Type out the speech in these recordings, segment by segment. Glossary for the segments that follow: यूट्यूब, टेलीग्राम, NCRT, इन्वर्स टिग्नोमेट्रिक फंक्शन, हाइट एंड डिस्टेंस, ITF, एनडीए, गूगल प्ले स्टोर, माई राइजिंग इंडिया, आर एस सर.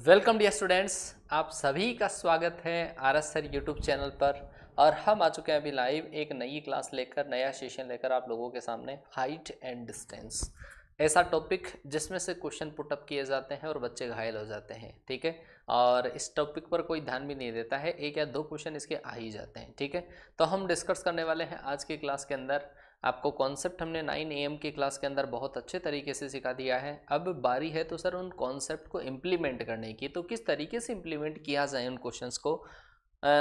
Welcome dear students, आप सभी का स्वागत है आर एस सर यूट्यूब channel पर। और हम आ चुके हैं अभी लाइव एक नई क्लास लेकर, नया सेशन लेकर आप लोगों के सामने। हाइट एंड डिस्टेंस ऐसा टॉपिक जिसमें से क्वेश्चन पुटअप किए जाते हैं और बच्चे घायल हो जाते हैं, ठीक है। और इस टॉपिक पर कोई ध्यान भी नहीं देता है, एक या दो क्वेश्चन इसके आ ही जाते हैं, ठीक है। तो हम डिस्कस करने वाले हैं आज की क्लास के अंदर। आपको कॉन्सेप्ट हमने 9 AM की क्लास के अंदर बहुत अच्छे तरीके से सिखा दिया है। अब बारी है तो सर उन कॉन्सेप्ट को इम्प्लीमेंट करने की, तो किस तरीके से इम्प्लीमेंट किया जाए उन क्वेश्चंस को,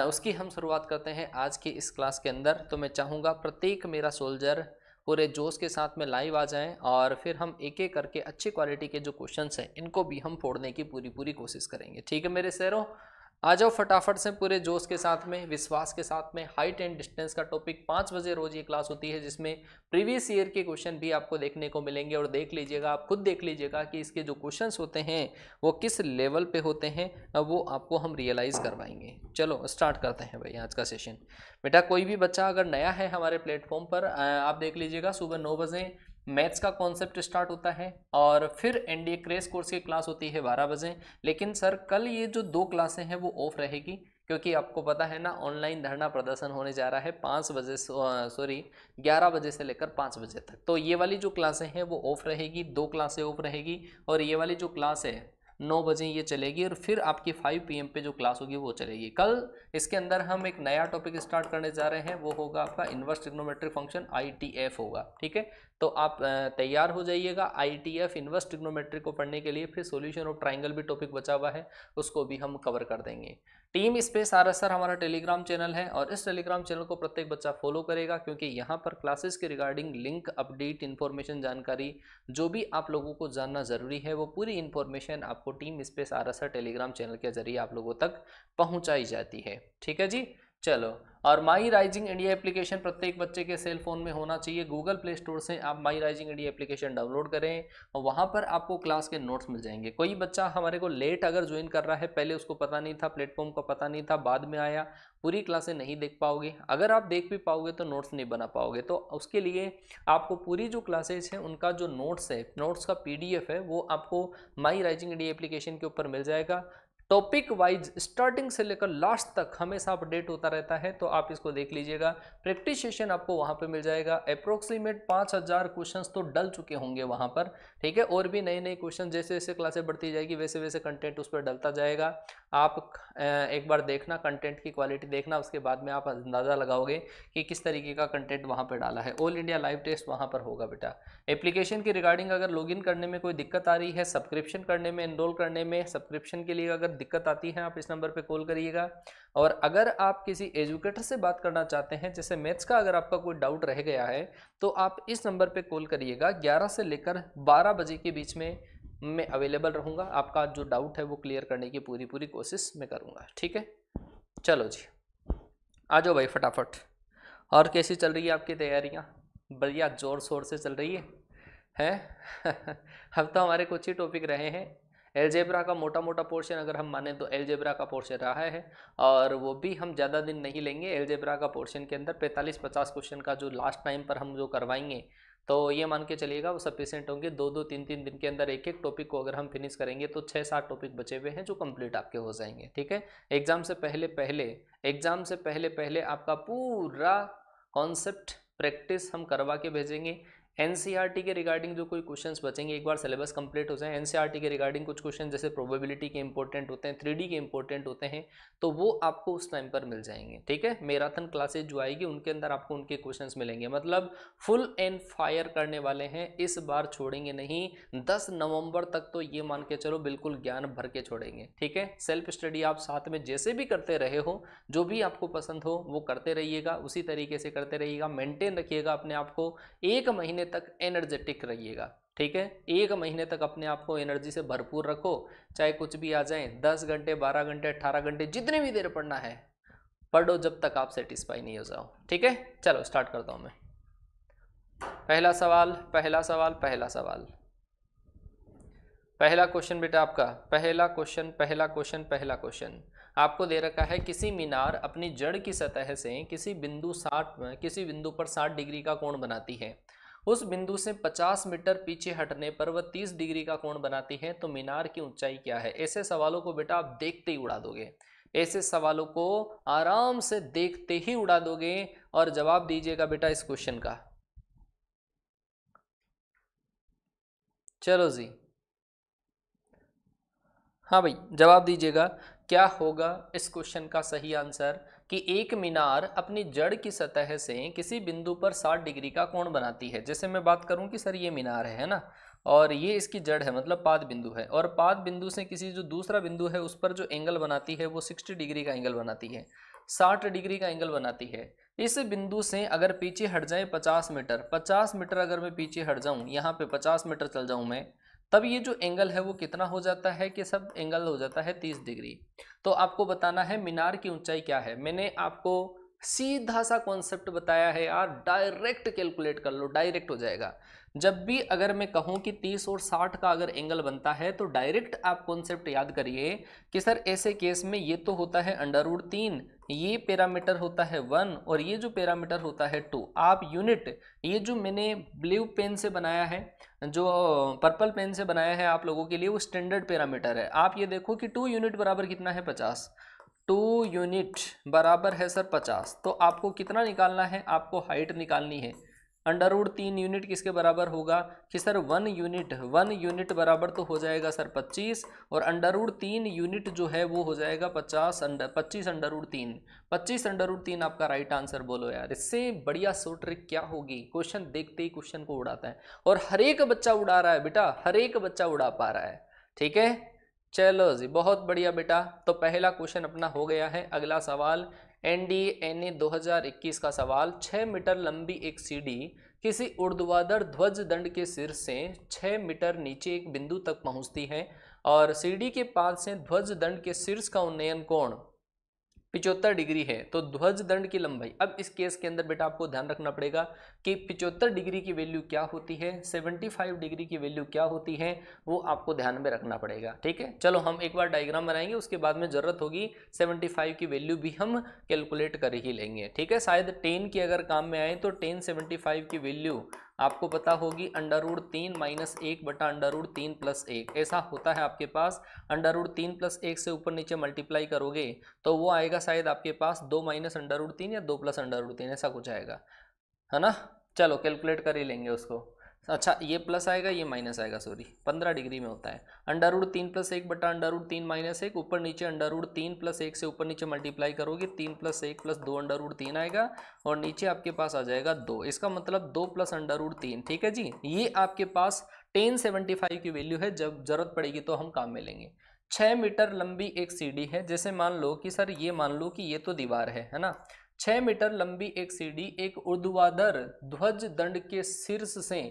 उसकी हम शुरुआत करते हैं आज की इस क्लास के अंदर। तो मैं चाहूँगा प्रत्येक मेरा सोल्जर पूरे जोश के साथ में लाइव आ जाएं और फिर हम एक एक करके अच्छी क्वालिटी के जो क्वेश्चंस हैं इनको भी हम फोड़ने की पूरी कोशिश करेंगे, ठीक है मेरे शेरों। आ जाओ फटाफट से पूरे जोश के साथ में, विश्वास के साथ में। हाइट एंड डिस्टेंस का टॉपिक 5 बजे रोज़ ये क्लास होती है, जिसमें प्रीवियस ईयर के क्वेश्चन भी आपको देखने को मिलेंगे। और देख लीजिएगा, आप खुद देख लीजिएगा कि इसके जो क्वेश्चंस होते हैं वो किस लेवल पे होते हैं, वो आपको हम रियलाइज़ करवाएंगे। चलो स्टार्ट करते हैं भाई आज का सेशन। बेटा कोई भी बच्चा अगर नया है हमारे प्लेटफॉर्म पर, आप देख लीजिएगा सुबह 9 बजे मैथ्स का कॉन्सेप्ट स्टार्ट होता है और फिर एनडीए क्रेश कोर्स की क्लास होती है 12 बजे। लेकिन सर कल ये जो 2 क्लासें हैं वो ऑफ रहेगी, क्योंकि आपको पता है ना ऑनलाइन धरना प्रदर्शन होने जा रहा है 11 बजे से लेकर 5 बजे तक। तो ये वाली जो क्लासें हैं वो ऑफ रहेगी, 2 क्लासें ऑफ रहेगी। और ये वाली जो क्लास है 9 बजे ये चलेगी और फिर आपकी 5 PM पे जो क्लास होगी वो चलेगी। कल इसके अंदर हम एक नया टॉपिक स्टार्ट करने जा रहे हैं, वो होगा आपका इन्वर्स टिग्नोमेट्रिक फंक्शन, ITF होगा, ठीक है। तो आप तैयार हो जाइएगा ITF इन्वर्स टिग्नोमेट्रिक को पढ़ने के लिए। फिर सॉल्यूशन ऑफ ट्राइंगल भी टॉपिक बचा हुआ है, उसको भी हम कवर कर देंगे। Team space आर एस सर हमारा टेलीग्राम चैनल है और इस टेलीग्राम चैनल को प्रत्येक बच्चा फॉलो करेगा, क्योंकि यहाँ पर क्लासेस के रिगार्डिंग लिंक, अपडेट, इन्फॉर्मेशन, जानकारी जो भी आप लोगों को जानना ज़रूरी है वो पूरी इन्फॉर्मेशन आपको team space RSR टेलीग्राम channel के जरिए आप लोगों तक पहुंचाई जाती है, ठीक है जी। चलो, और माई राइजिंग इंडिया एप्लीकेशन प्रत्येक बच्चे के सेल फोन में होना चाहिए। गूगल प्ले स्टोर से आप माई राइजिंग इंडिया application download करें और वहाँ पर आपको क्लास के नोट्स मिल जाएंगे। कोई बच्चा हमारे को लेट अगर ज्वाइन कर रहा है, पहले उसको पता नहीं था, प्लेटफॉर्म का पता नहीं था, बाद में आया, पूरी क्लासें नहीं देख पाओगे। अगर आप देख भी पाओगे तो नोट्स नहीं बना पाओगे। तो उसके लिए आपको पूरी जो क्लासेज हैं उनका जो नोट्स है, नोट्स का PDF है, वो आपको माई राइजिंग इंडिया एप्लीकेशन के ऊपर मिल जाएगा। टॉपिक वाइज स्टार्टिंग से लेकर लास्ट तक हमेशा अपडेट होता रहता है, तो आप इसको देख लीजिएगा। प्रैक्टिस सेशन आपको वहाँ पे मिल जाएगा। अप्रोक्सीमेट 5000 क्वेश्चंस तो डल चुके होंगे वहाँ पर, ठीक है। और भी नए क्वेश्चन जैसे जैसे क्लासें बढ़ती जाएगी वैसे वैसे कंटेंट उस पर डलता जाएगा। आप एक बार देखना, कंटेंट की क्वालिटी देखना, उसके बाद में आप अंदाज़ा लगाओगे कि किस तरीके का कंटेंट वहाँ पर डाला है। ऑल इंडिया लाइव टेस्ट वहाँ पर होगा बेटा। एप्लीकेशन के रिगार्डिंग अगर लॉगिन करने में कोई दिक्कत आ रही है, सब्सक्रिप्शन करने में, एनरोल करने में, सब्सक्रिप्शन के लिए अगर दिक्कत आती है आप इस नंबर पे कॉल करिएगा। और अगर आप किसी एजुकेटर से बात करना चाहते हैं, जैसे मैथ्स का अगर आपका कोई डाउट रह गया है, तो आप इस नंबर पे कॉल करिएगा। 11 से लेकर 12 बजे के बीच में मैं अवेलेबल रहूँगा। आपका जो डाउट है वो क्लियर करने की पूरी कोशिश मैं करूँगा, ठीक है। चलो जी, आ जाओ भाई फटाफट। और कैसी चल रही है आपकी तैयारियाँ? बढ़िया ज़ोर शोर से चल रही है। अब तो हमारे कुछ ही टॉपिक रहे हैं। एलजेब्रा का मोटा पोर्शन अगर हम माने तो एलजेब्रा का पोर्शन रहा है, और वो भी हम ज़्यादा दिन नहीं लेंगे। एलजेब्रा का पोर्शन के अंदर 45-50 क्वेश्चन का जो लास्ट टाइम पर हम जो करवाएंगे, तो ये मान के चलिएगा वो सफिशेंट होंगे। 2-3 दिन के अंदर एक टॉपिक को अगर हम फिनिश करेंगे तो 6-7 टॉपिक बचे हुए हैं जो कंप्लीट आपके हो जाएंगे, ठीक है। एग्ज़ाम से पहले आपका पूरा कॉन्सेप्ट प्रैक्टिस हम करवा के भेजेंगे। NCRT के रिगार्डिंग जो कोई क्वेश्चंस बचेंगे, एक बार सिलेबस कंप्लीट हो जाए, NCRT के रिगार्डिंग कुछ क्वेश्चन जैसे प्रोबेबिलिटी के इंपॉर्टेंट होते हैं, 3D के इंपॉर्टेंट होते हैं, तो वो आपको उस टाइम पर मिल जाएंगे, ठीक है। मैराथन क्लासेज जो आएगी उनके अंदर आपको उनके क्वेश्चंस मिलेंगे। मतलब फुल एंड फायर करने वाले हैं इस बार, छोड़ेंगे नहीं। 10 नवंबर तक तो ये मान के चलो बिल्कुल ज्ञान भर के छोड़ेंगे, ठीक है। सेल्फ स्टडी आप साथ में जैसे भी करते रहे हो, जो भी आपको पसंद हो वो करते रहिएगा, उसी तरीके से करते रहिएगा। मेंटेन रखिएगा अपने आप को, 1 महीने तक एनर्जेटिक रहिएगा, ठीक है। 1 महीने तक अपने आप को एनर्जी से भरपूर रखो, चाहे कुछ भी आ जाए। 10 घंटे, 12 घंटे, 18 घंटे, जितने भी देर पढ़ना है पढ़ो, जब तक आप सेटिस्फाई नहीं हो जाओ, ठीक है। चलो स्टार्ट करता हूं मैं। पहला क्वेश्चन बेटा आपका आपको दे रखा है, किसी मीनार अपनी जड़ की सतह से किसी बिंदु पर 60 डिग्री का कोण बनाती है उस बिंदु से 50 मीटर पीछे हटने पर वह 30 डिग्री का कोण बनाती है तो मीनार की ऊंचाई क्या है। ऐसे सवालों को बेटा आप देखते ही उड़ा दोगे, ऐसे सवालों को आराम से देखते ही उड़ा दोगे और जवाब दीजिएगा बेटा इस क्वेश्चन का। चलो जी, हाँ भाई जवाब दीजिएगा, क्या होगा इस क्वेश्चन का सही आंसर कि एक मीनार अपनी जड़ की सतह से किसी बिंदु पर 60 डिग्री का कोण बनाती है। जैसे मैं बात करूं कि सर ये मीनार है ना, और ये इसकी जड़ है मतलब पाद बिंदु है, और पाद बिंदु से किसी जो दूसरा बिंदु है उस पर जो एंगल बनाती है वो 60 डिग्री का एंगल बनाती है, 60 डिग्री का एंगल बनाती है। इस बिंदु से अगर पीछे हट जाए 50 मीटर, 50 मीटर अगर मैं पीछे हट जाऊँ, यहाँ पे 50 मीटर चल जाऊँ मैं, तब ये जो एंगल है वो कितना हो जाता है कि सब एंगल हो जाता है 30 डिग्री। तो आपको बताना है मीनार की ऊंचाई क्या है। मैंने आपको सीधा सा कॉन्सेप्ट बताया है यार, डायरेक्ट कैलकुलेट कर लो, डायरेक्ट हो जाएगा। जब भी अगर मैं कहूँ कि 30 और 60 का अगर एंगल बनता है तो डायरेक्ट आप कॉन्सेप्ट याद करिए कि सर ऐसे केस में ये तो होता है √3, ये पैरामीटर होता है 1 और ये जो पैरामीटर होता है 2। आप यूनिट, ये जो मैंने ब्लू पेन से बनाया है, जो पर्पल पेन से बनाया है आप लोगों के लिए, वो स्टैंडर्ड पैरामीटर है। आप ये देखो कि 2 यूनिट बराबर कितना है 50, 2 यूनिट बराबर है सर 50। तो आपको कितना निकालना है, आपको हाइट निकालनी है। √3 यूनिट किसके बराबर होगा कि सर 1 यूनिट, 1 यूनिट बराबर तो हो जाएगा सर 25, और √3 यूनिट जो है वो हो जाएगा 25 √3 आपका राइट आंसर। बोलो यार, इससे बढ़िया सो ट्रिक क्या होगी। क्वेश्चन देखते ही क्वेश्चन को उड़ाता है और हर एक बच्चा उड़ा रहा है बेटा, हर एक बच्चा उड़ा पा रहा है। ठीक है, चलो जी बहुत बढ़िया बेटा। तो पहला क्वेश्चन अपना हो गया है। अगला सवाल एनडीए 2021 का सवाल, 6 मीटर लंबी एक सीढ़ी किसी ऊर्ध्वाधर ध्वज दंड के सिर से 6 मीटर नीचे एक बिंदु तक पहुंचती है और सीढ़ी के पाद से ध्वज दंड के शीर्ष का उन्नयन कोण 75 डिग्री है तो ध्वज दंड की लंबाई। अब इस केस के अंदर बेटा आपको ध्यान रखना पड़ेगा कि 75 डिग्री की वैल्यू क्या होती है, 75 डिग्री की वैल्यू क्या होती है, वो आपको ध्यान में रखना पड़ेगा। ठीक है, चलो हम एक बार डायग्राम बनाएंगे, उसके बाद में ज़रूरत होगी 75 की वैल्यू भी हम कैलकुलेट कर ही लेंगे। ठीक है, शायद 10 की अगर काम में आए तो 10 75 की वैल्यू आपको पता होगी √3 - 1 बटा √3 + 1। ऐसा होता है आपके पास, √3 + 1 से ऊपर नीचे मल्टीप्लाई करोगे तो वो आएगा शायद आपके पास 2 - √3 या 2 + √3, ऐसा कुछ आएगा, है ना। चलो कैलकुलेट कर ही लेंगे उसको। अच्छा ये प्लस आएगा, ये माइनस आएगा, सॉरी 15 डिग्री में होता है। √3 + 1 बटा √3 - 1, ऊपर नीचे √3 + 1 से ऊपर नीचे मल्टीप्लाई करोगे 3 + 1 + 2 √3 आएगा और नीचे आपके पास आ जाएगा 2, इसका मतलब 2 + √3। ठीक है जी, ये आपके पास 1075 की वैल्यू है, जब जरूरत पड़ेगी तो हम काम में लेंगे। 6 मीटर लंबी एक सीढ़ी है, जैसे मान लो कि सर ये मान लो कि ये तो दीवार है ना। 6 मीटर लंबी एक सीढ़ी एक ऊर्ध्वाधर ध्वज दंड के शीर्ष से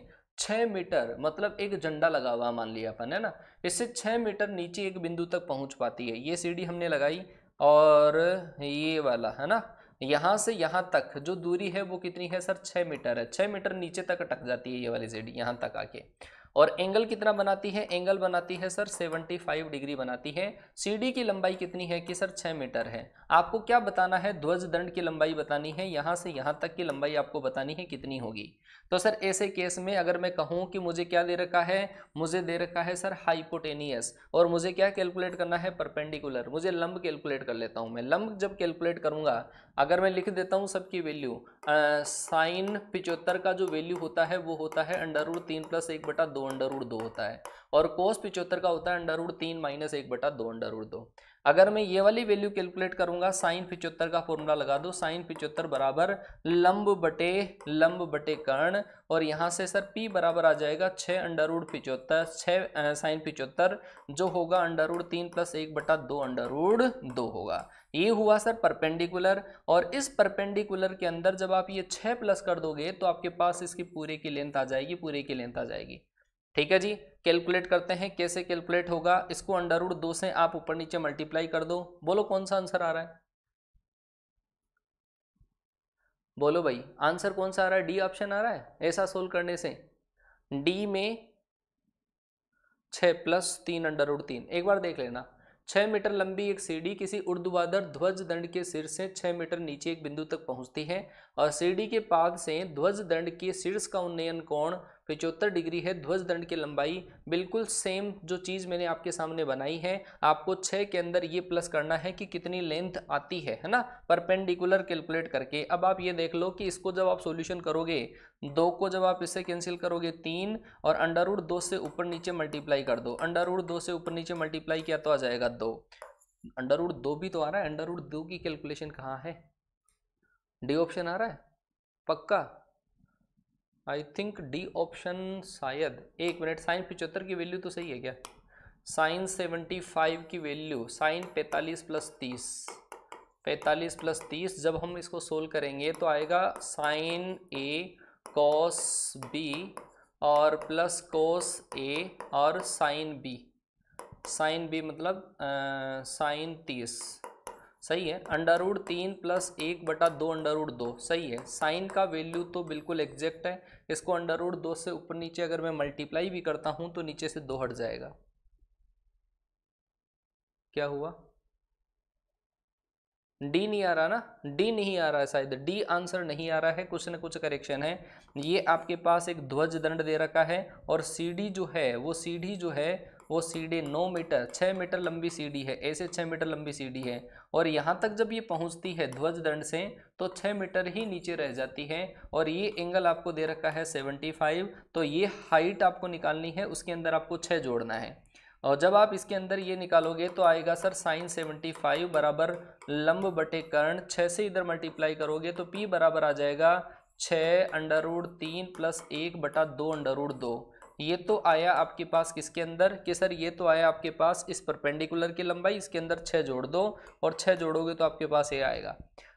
6 मीटर, मतलब एक झंडा लगा हुआ मान लिया अपन, है ना, इससे 6 मीटर नीचे एक बिंदु तक पहुंच पाती है। ये सीढ़ी हमने लगाई और ये वाला है ना, यहाँ से यहाँ तक जो दूरी है वो कितनी है सर 6 मीटर है। 6 मीटर नीचे तक अटक जाती है ये वाली सीढ़ी, यहाँ तक आके। और एंगल कितना बनाती है, एंगल बनाती है सर 75 डिग्री बनाती है। सीढ़ी की लंबाई कितनी है कि सर 6 मीटर है। आपको क्या बताना है, ध्वज दंड की लंबाई बतानी है, यहाँ से यहाँ तक की लंबाई आपको बतानी है कितनी होगी। तो सर ऐसे केस में अगर मैं कहूँ कि मुझे क्या दे रखा है, मुझे दे रखा है सर हाइपोटेनियस, और मुझे क्या कैलकुलेट करना है परपेंडिकुलर। मुझे लंब कैलकुलेट कर लेता हूँ मैं। लंब जब कैलकुलेट करूँगा अगर मैं लिख देता हूँ सबकी वैल्यू, sin 75 का जो वैल्यू होता है वो होता है √3 + 1 बटा 2 होता है, और cos 75 का होता है √3 - 1 बटा 2 √2। अगर मैं ये वाली वैल्यू कैलकुलेट करूंगा, sin 75 का फॉर्मूला लगा दो, sin 75 बराबर लंब बटे कर्ण, और यहाँ से सर p बराबर आ जाएगा 6 sin 75 जो होगा √3 + 1 बटा 2 होगा। ये हुआ सर परपेंडिकुलर, और इस परपेंडिकुलर के अंदर जब आप ये 6 प्लस कर दोगे तो आपके पास इसकी पूरे की लेंथ आ जाएगी, पूरे की लेंथ आ जाएगी। ठीक है जी, कैलकुलेट करते हैं कैसे कैलकुलेट होगा। इसको √2 से आप ऊपर नीचे मल्टीप्लाई कर दो। बोलो कौन सा आंसर आ रहा है, बोलो भाई आंसर कौन सा आ रहा है। डी ऑप्शन आ रहा है ऐसा सोल्व करने से। डी में 6 + 3 √3, एक बार देख लेना। 6 मीटर लंबी एक सीढ़ी किसी ऊर्ध्वाधर ध्वज दंड के सिर से 6 मीटर नीचे एक बिंदु तक पहुंचती है और सीढ़ी के पाद से ध्वज दंड के शीर्ष का उन्नयन कोण 75 डिग्री है। ध्वज दंड की लंबाई बिल्कुल सेम जो चीज़ मैंने आपके सामने बनाई है, आपको 6 के अंदर ये प्लस करना है कि कितनी लेंथ आती है ना, परपेंडिकुलर कैलकुलेट करके। अब आप ये देख लो कि इसको जब आप सॉल्यूशन करोगे, 2 को जब आप इससे कैंसिल करोगे 3 और अंडरवुड 2 से ऊपर नीचे मल्टीप्लाई कर दो। अंडरवुड 2 से ऊपर नीचे मल्टीप्लाई किया तो आ जाएगा 2। अंडरवुड 2 भी तो आ रहा है, अंडरवुड 2 की कैलकुलेशन कहाँ है? डी ऑप्शन आ रहा है पक्का, आई थिंक डी ऑप्शन शायद। एक मिनट, साइन 75 की वैल्यू तो सही है क्या? साइन 75 की वैल्यू साइन 45 प्लस 30 जब हम इसको सोल्व करेंगे तो आएगा साइन ए कॉस बी और प्लस कॉस ए और साइन बी। साइन बी मतलब साइन 30 सही है। अंडरवुड 3 प्लस 1/2 अंडरवुड 2 सही है। साइन का वैल्यू तो बिल्कुल एग्जैक्ट है। इसको अंडरवुड 2 से ऊपर नीचे अगर मैं मल्टीप्लाई भी करता हूँ तो नीचे से 2 हट जाएगा। क्या हुआ? डी नहीं आ रहा ना, डी नहीं आ रहा है, शायद डी आंसर नहीं आ रहा है, कुछ ना कुछ करेक्शन है। ये आपके पास एक ध्वज दंड दे रखा है और सीढ़ी जो है वो सीढ़ी 9 मीटर 6 मीटर लंबी सीढ़ी है, ऐसे 6 मीटर लंबी सीढ़ी है और यहाँ तक जब ये पहुँचती है ध्वज दंड से तो 6 मीटर ही नीचे रह जाती है और ये एंगल आपको दे रखा है 75। तो ये हाइट आपको निकालनी है, उसके अंदर आपको 6 जोड़ना है और जब आप इसके अंदर ये निकालोगे तो आएगा सर साइन 75 बराबर लंब बटे कर्ण। 6 से इधर मल्टीप्लाई करोगे तो पी बराबर आ जाएगा 6 अंडरवुड 3 प्लस 1/2 अंडरवुड 2। ये तो आया आपके पास किसके अंदर कि सर ये तो आया आपके पास इस परपेंडिकुलर की लंबाई, इसके अंदर 6 जोड़ दो और 6 जोड़ोगे तो आपके पास ये आएगा।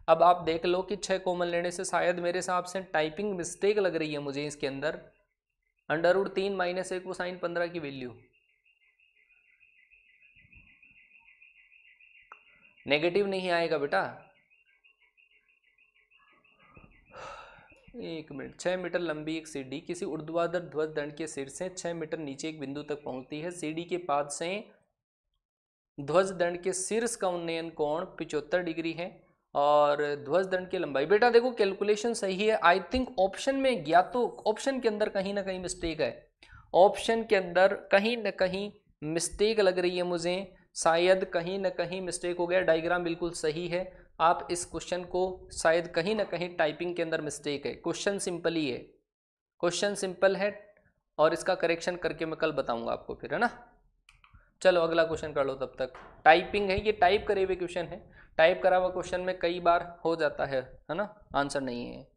अब आप देख लो कि 6 कॉमन लेने से शायद मेरे हिसाब से टाइपिंग मिस्टेक लग रही है मुझे इसके अंदर। अंडरवुड 3 माइनस 1 कोसाइन 15 की वैल्यू नेगेटिव नहीं आएगा बेटा। एक मिनट, 6 मीटर लंबी एक सीढ़ी किसी ऊर्ध्वाधर ध्वज दंड के सिर से 6 मीटर नीचे एक बिंदु तक पहुंचती है। सीढ़ी के पाद से ध्वज दंड के शीर्ष का उन्नयन कोण 75 डिग्री है और ध्वज दंड की लंबाई, बेटा देखो कैलकुलेशन सही है। आई थिंक ऑप्शन में या तो ऑप्शन के अंदर कहीं ना कहीं मिस्टेक है, ऑप्शन के अंदर कहीं ना कहीं मिस्टेक लग रही है मुझे, शायद कहीं ना कहीं मिस्टेक हो गया। डायग्राम बिल्कुल सही है, आप इस क्वेश्चन को शायद कहीं ना कहीं टाइपिंग के अंदर मिस्टेक है। क्वेश्चन सिंपल ही है, क्वेश्चन सिंपल है और इसका करेक्शन करके मैं कल बताऊंगा आपको फिर, है ना। चलो अगला क्वेश्चन कर लो तब तक। टाइपिंग है, ये टाइप करे हुए क्वेश्चन है। टाइप करा हुआ क्वेश्चन में कई बार हो जाता है ना, आंसर नहीं है।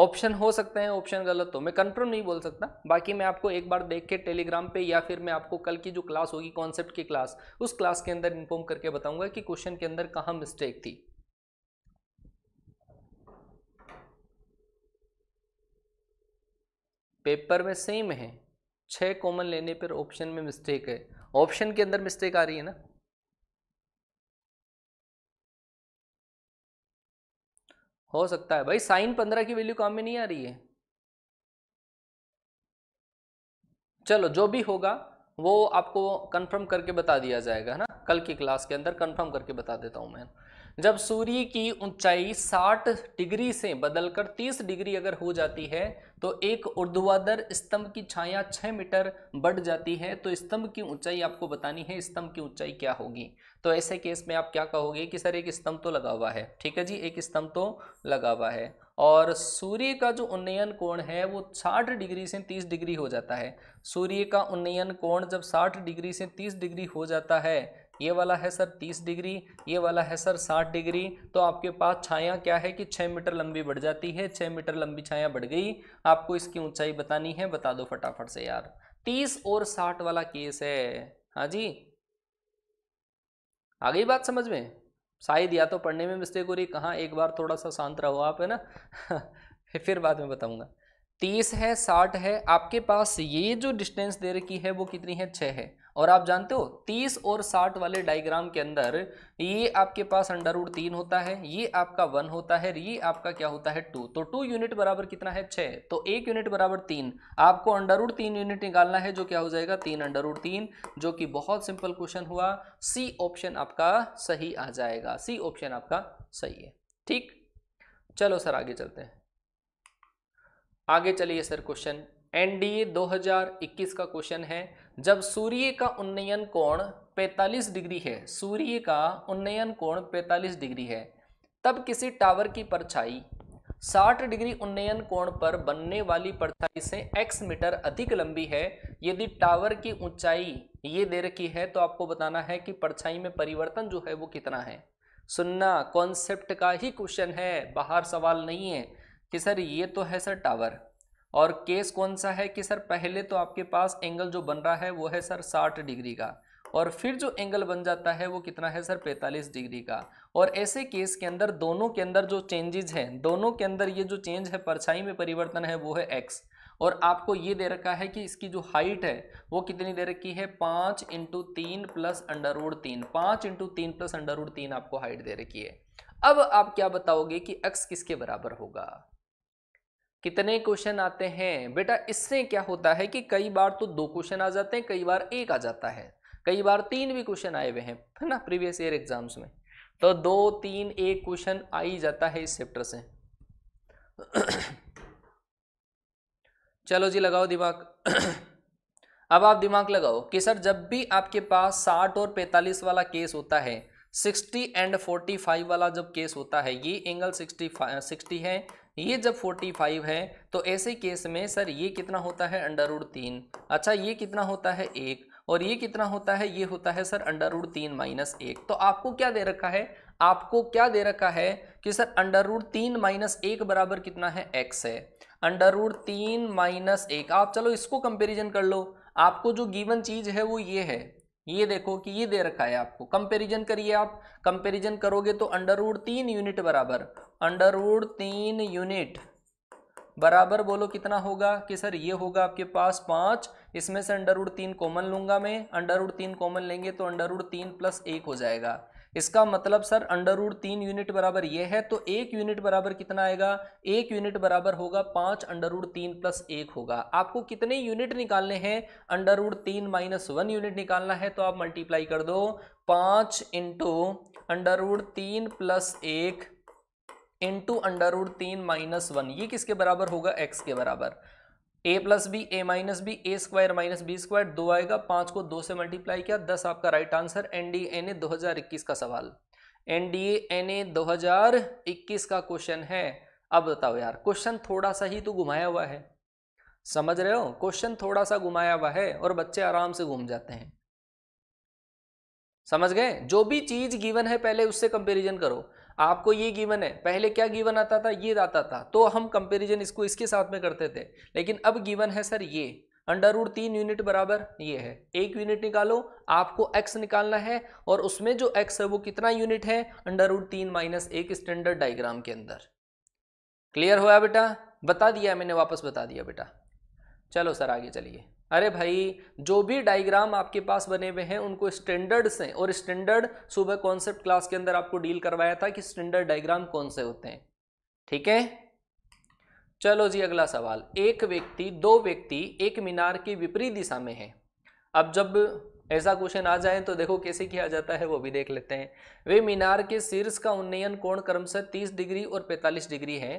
ऑप्शन हो सकते हैं, ऑप्शन गलत हो, मैं कंफर्म नहीं बोल सकता। बाकी मैं आपको एक बार देख के टेलीग्राम पे या फिर मैं आपको कल की जो क्लास होगी कॉन्सेप्ट की क्लास, उस क्लास के अंदर इन्फॉर्म करके बताऊंगा कि क्वेश्चन के अंदर कहाँ मिस्टेक थी। पेपर में सेम है, 6 कॉमन लेने पर ऑप्शन में मिस्टेक है, ऑप्शन के अंदर मिस्टेक आ रही है ना। हो सकता है भाई साइन 15 की वैल्यू काम में नहीं आ रही है। चलो जो भी होगा वो आपको कंफर्म करके बता दिया जाएगा, है ना, कल की क्लास के अंदर कंफर्म करके बता देता हूं मैं। जब सूर्य की ऊंचाई 60 डिग्री से बदलकर 30 डिग्री अगर हो जाती है तो एक ऊर्ध्वाधर स्तंभ की छाया 6 मीटर बढ़ जाती है। तो स्तंभ की ऊंचाई आपको बतानी है, स्तंभ की ऊंचाई क्या होगी। तो ऐसे केस में आप क्या कहोगे कि सर एक स्तंभ तो लगा हुआ है, ठीक है जी, एक स्तंभ तो लगा हुआ है और सूर्य का जो उन्नयन कोण है वो 60 डिग्री से 30 डिग्री हो जाता है। सूर्य का उन्नयन कोण जब 60 डिग्री से 30 डिग्री हो जाता है, ये वाला है सर 30 डिग्री, ये वाला है सर 60 डिग्री, तो आपके पास छाया क्या है कि 6 मीटर लंबी बढ़ जाती है। 6 मीटर लंबी छाया बढ़ गई, आपको इसकी ऊंचाई बतानी है, बता दो फटाफट से यार। 30 और 60 वाला केस है। हाँ जी, आ गई बात समझ में? शायद या तो पढ़ने में मिस्टेक हो रही, कहाँ, एक बार थोड़ा सा शांत रहो आप, है ना। फिर बाद में बताऊँगा। 30 है, 60 है, आपके पास ये जो डिस्टेंस दे रखी है वो कितनी है, 6 है और आप जानते हो 30 और 60 वाले डायग्राम के अंदर ये आपके पास √3 होता है, ये आपका 1 होता है, ये आपका क्या होता है 2। तो 2 यूनिट बराबर कितना है 6, तो 1 यूनिट बराबर 3। आपको √3 यूनिट निकालना है जो क्या हो जाएगा 3√3, जो कि बहुत सिंपल क्वेश्चन हुआ। सी ऑप्शन आपका सही आ जाएगा, सी ऑप्शन आपका सही है। ठीक, चलो सर आगे चलते हैं। आगे चलिए सर, क्वेश्चन एनडीए 2021 का क्वेश्चन है। जब सूर्य का उन्नयन कोण 45 डिग्री है, सूर्य का उन्नयन कोण 45 डिग्री है, तब किसी टावर की परछाई 60 डिग्री उन्नयन कोण पर बनने वाली परछाई से x मीटर अधिक लंबी है। यदि टावर की ऊंचाई ये दे रखी है तो आपको बताना है कि परछाई में परिवर्तन जो है वो कितना है। सुनना, कॉन्सेप्ट का ही क्वेश्चन है, बाहर सवाल नहीं है कि सर ये तो है सर टावर, और केस कौन सा है कि सर पहले तो आपके पास एंगल जो बन रहा है वो है सर 60 डिग्री का, और फिर जो एंगल बन जाता है वो कितना है सर 45 डिग्री का। और ऐसे केस के अंदर दोनों के अंदर जो चेंजेस हैं, दोनों के अंदर ये जो चेंज है परछाई में परिवर्तन है वो है एक्स, और आपको ये दे रखा है कि इसकी जो हाइट है वो कितनी दे रखी है 5 × 3 + √3, 5 × 3 + √3 आपको हाइट दे रखी है। अब आप क्या बताओगे कि एक्स किसके बराबर होगा। कितने क्वेश्चन आते हैं बेटा, इससे क्या होता है कि कई बार तो 2 क्वेश्चन आ जाते हैं, कई बार 1 आ जाता है, कई बार 3 भी क्वेश्चन आए हुए हैं, है ना, प्रीवियस ईयर एग्जाम्स में तो 2, 3, 1 क्वेश्चन आ ही जाता है इस चैप्टर से। चलो जी, लगाओ दिमाग। अब आप दिमाग लगाओ कि सर जब भी आपके पास 60 और 45 वाला केस होता है, 60 और 45 वाला जब केस होता है, ये एंगल 60 है, ये जब 45 है, तो ऐसे केस में सर ये कितना होता है √3। अच्छा, ये कितना होता है 1, और ये कितना होता है, ये होता है सर √3 - 1। तो आपको क्या दे रखा है, आपको क्या दे रखा है कि सर √3 - 1 बराबर कितना है x है। √3 - 1, आप चलो इसको कंपेरिजन कर लो। आपको जो गिवन चीज है वो ये है, ये देखो कि ये दे रखा है, आपको कंपैरिजन करिए। आप कंपैरिजन करोगे तो अंडर रूट तीन यूनिट बराबर बोलो कितना होगा कि सर ये होगा आपके पास 5, इसमें से अंडर रूट 3 कॉमन लूंगा मैं, अंडर रूट 3 कॉमन लेंगे तो अंडर रूट 3 + 1 हो जाएगा। इसका मतलब सर अंडर रूट 3 यूनिट बराबर ये है, तो 1 यूनिट बराबर कितना आएगा, 1 यूनिट बराबर होगा 5 अंडर रूट 3 + 1 होगा। आपको कितने यूनिट निकालने हैं, अंडर रूट 3 - 1 यूनिट निकालना है, तो आप मल्टीप्लाई कर दो 5 × अंडर रूट 3 + 1 × अंडर रूट 3 - 1। ये किसके बराबर होगा, x के बराबर। a + b, a - b, a² - b² 2 आएगा, 5 को 2 से मल्टीप्लाई किया 10 आपका राइट आंसर। एनडीए 2021 का सवाल, एनडीए 2021 का क्वेश्चन है। अब बताओ यार, क्वेश्चन थोड़ा सा ही तो घुमाया हुआ है, समझ रहे हो, क्वेश्चन थोड़ा सा घुमाया हुआ है और बच्चे आराम से घूम जाते हैं, समझ गए। जो भी चीज गिवन है पहले उससे कंपेरिजन करो। आपको ये गिवन है, पहले क्या गिवन आता था, ये आता था, तो हम कंपैरिजन इसको इसके साथ में करते थे, लेकिन अब गिवन है सर ये अंडर रूट 3 यूनिट बराबर ये है। 1 यूनिट निकालो, आपको x निकालना है, और उसमें जो x है वो कितना यूनिट है, अंडर रूट 3 - 1 स्टैंडर्ड डायग्राम के अंदर। क्लियर हुआ बेटा, बता दिया मैंने, वापस बता दिया बेटा। चलो सर आगे चलिए। अरे भाई, जो भी डायग्राम आपके पास बने हुए हैं उनको स्टैंडर्ड से, और स्टैंडर्ड सुबह कॉन्सेप्ट क्लास के अंदर आपको डील करवाया था कि स्टैंडर्ड डायग्राम कौन से होते हैं, ठीक है। चलो जी, अगला सवाल। एक व्यक्ति, 2 व्यक्ति एक मीनार की विपरीत दिशा में है। अब जब ऐसा क्वेश्चन आ जाए तो देखो कैसे किया जाता है, वो भी देख लेते हैं। वे मीनार के शीर्ष का उन्नयन कोण क्रमशः 30 डिग्री और 45 डिग्री है।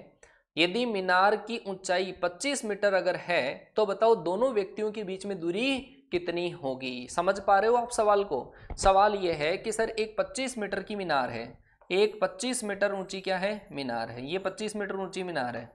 यदि मीनार की ऊंचाई 25 मीटर अगर है तो बताओ दोनों व्यक्तियों के बीच में दूरी कितनी होगी। समझ पा रहे हो आप सवाल को। सवाल यह है कि सर एक 25 मीटर की मीनार है, एक 25 मीटर ऊंची क्या है मीनार है, ये 25 मीटर ऊंची मीनार है।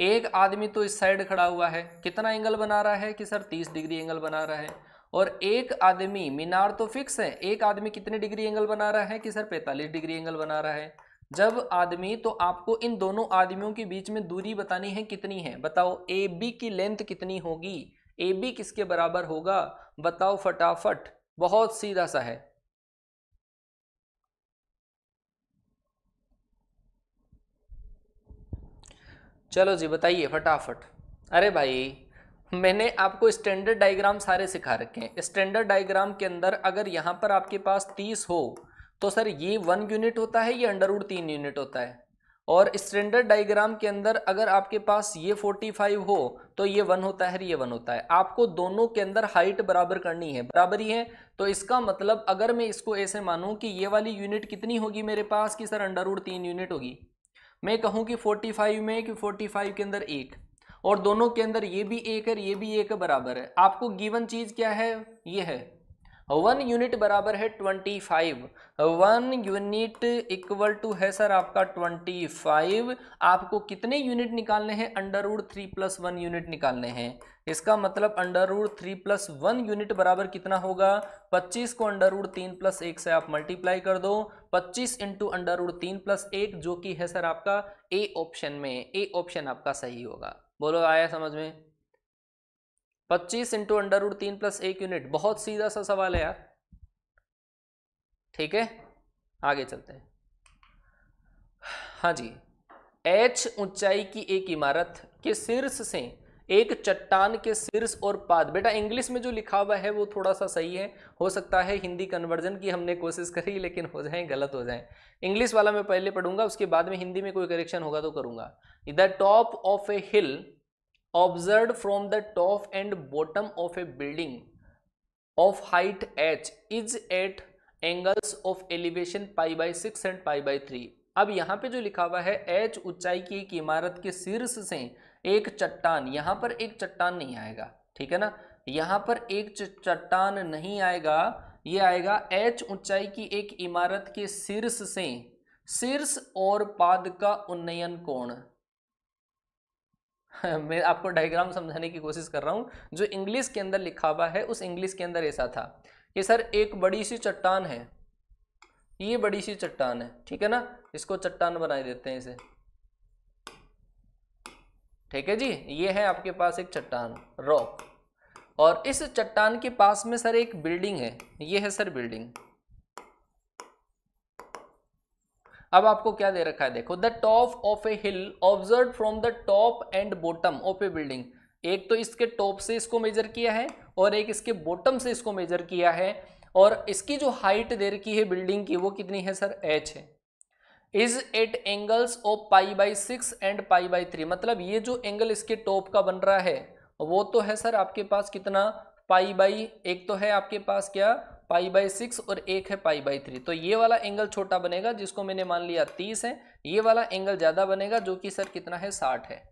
एक आदमी तो इस साइड खड़ा हुआ है, कितना एंगल बना रहा है कि सर 30 डिग्री एंगल बना रहा है, और एक आदमी, मीनार तो फिक्स है, एक आदमी कितने डिग्री एंगल बना रहा है कि सर 45 डिग्री एंगल बना रहा है। जब आदमी, तो आपको इन दोनों आदमियों के बीच में दूरी बतानी है कितनी है। बताओ ए बी की लेंथ कितनी होगी, ए बी किसके बराबर होगा, बताओ फटाफट, बहुत सीधा सा है। चलो जी बताइए फटाफट। अरे भाई मैंने आपको स्टैंडर्ड डायग्राम सारे सिखा रखे हैं। स्टैंडर्ड डायग्राम के अंदर अगर यहाँ पर आपके पास 30 हो तो सर ये 1 यूनिट होता है, ये अंडर रूट 3 यूनिट होता है। और स्टैंडर्ड डायग्राम के अंदर अगर आपके पास ये 45 हो तो ये 1 होता है, ये 1 होता है। आपको दोनों के अंदर हाइट बराबर करनी है, बराबर ही है। तो इसका मतलब अगर मैं इसको ऐसे मानूं कि ये वाली यूनिट कितनी होगी मेरे पास कि सर अंडर रूट 3 यूनिट होगी, मैं कहूँ कि 45 में कि 45 के अंदर 1 और दोनों के अंदर ये भी 1 है, ये भी 1 के बराबर है। आपको गिवन चीज़ क्या है, ये है 1 यूनिट बराबर है 25, 1 यूनिट इक्वल टू है सर आपका 25। आपको कितने यूनिट निकालने हैं, अंडर रूट 3 + 1 यूनिट निकालने हैं। इसका मतलब अंडर रूट 3 + 1 यूनिट बराबर कितना होगा, 25 को अंडर रूट 3 + 1 से आप मल्टीप्लाई कर दो, 25 इंटू अंडर रूट 3 + 1 जो कि है सर आपका ए ऑप्शन में, ए ऑप्शन आपका सही होगा। बोलो आया समझ में, 25 इंटू अंडर रूट 3 + 1 यूनिट। बहुत सीधा सा सवाल है यार, ठीक है आगे चलते हैं। हाँ जी, एच ऊंचाई की एक इमारत के शीर्ष से एक चट्टान के शीर्ष और पाद। बेटा इंग्लिश में जो लिखा हुआ है वो थोड़ा सा सही है, हो सकता है हिंदी कन्वर्जन की हमने कोशिश करी लेकिन हो जाए गलत हो जाए। इंग्लिश वाला मैं पहले पढ़ूंगा, उसके बाद में हिंदी में कोई करेक्शन होगा तो करूंगा। The top of a hill observe from the top and bottom of a building of height h is at angles of elevation π/6 and π/3। अब यहाँ पे जो लिखा हुआ है h ऊंचाई की एक इमारत के शीर्ष से एक चट्टान, यहाँ पर एक चट्टान नहीं आएगा, ठीक है ना, यहाँ पर एक चट्टान नहीं आएगा, ये आएगा h ऊंचाई की एक इमारत के शीर्ष से शीर्ष और पाद का उन्नयन कोण। मैं आपको डायग्राम समझाने की कोशिश कर रहा हूँ, जो इंग्लिश के अंदर लिखा हुआ है उस इंग्लिश के अंदर ऐसा था कि सर एक बड़ी सी चट्टान है, ये बड़ी सी चट्टान है, ठीक है ना, इसको चट्टान बना देते हैं इसे, ठीक है जी। ये है आपके पास एक चट्टान, रॉक, और इस चट्टान के पास में सर एक बिल्डिंग है, ये है सर बिल्डिंग। अब आपको क्या दे रखा है, देखो the top of a hill observe from the top and bottom of a building. एक तो इसके टॉप से इसको मेजर किया है और एक इसके बॉटम से इसको मेजर किया है, और इसकी जो हाइट दे रखी है बिल्डिंग की वो कितनी है सर h है। Is at angles of π/6 and π/3, मतलब ये जो एंगल इसके टॉप का बन रहा है वो तो है सर आपके पास कितना π/, एक तो है आपके पास क्या π/6 और एक है π/3। तो ये वाला एंगल छोटा बनेगा जिसको मैंने मान लिया 30 है, ये वाला एंगल ज़्यादा बनेगा जो कि सर कितना है 60 है।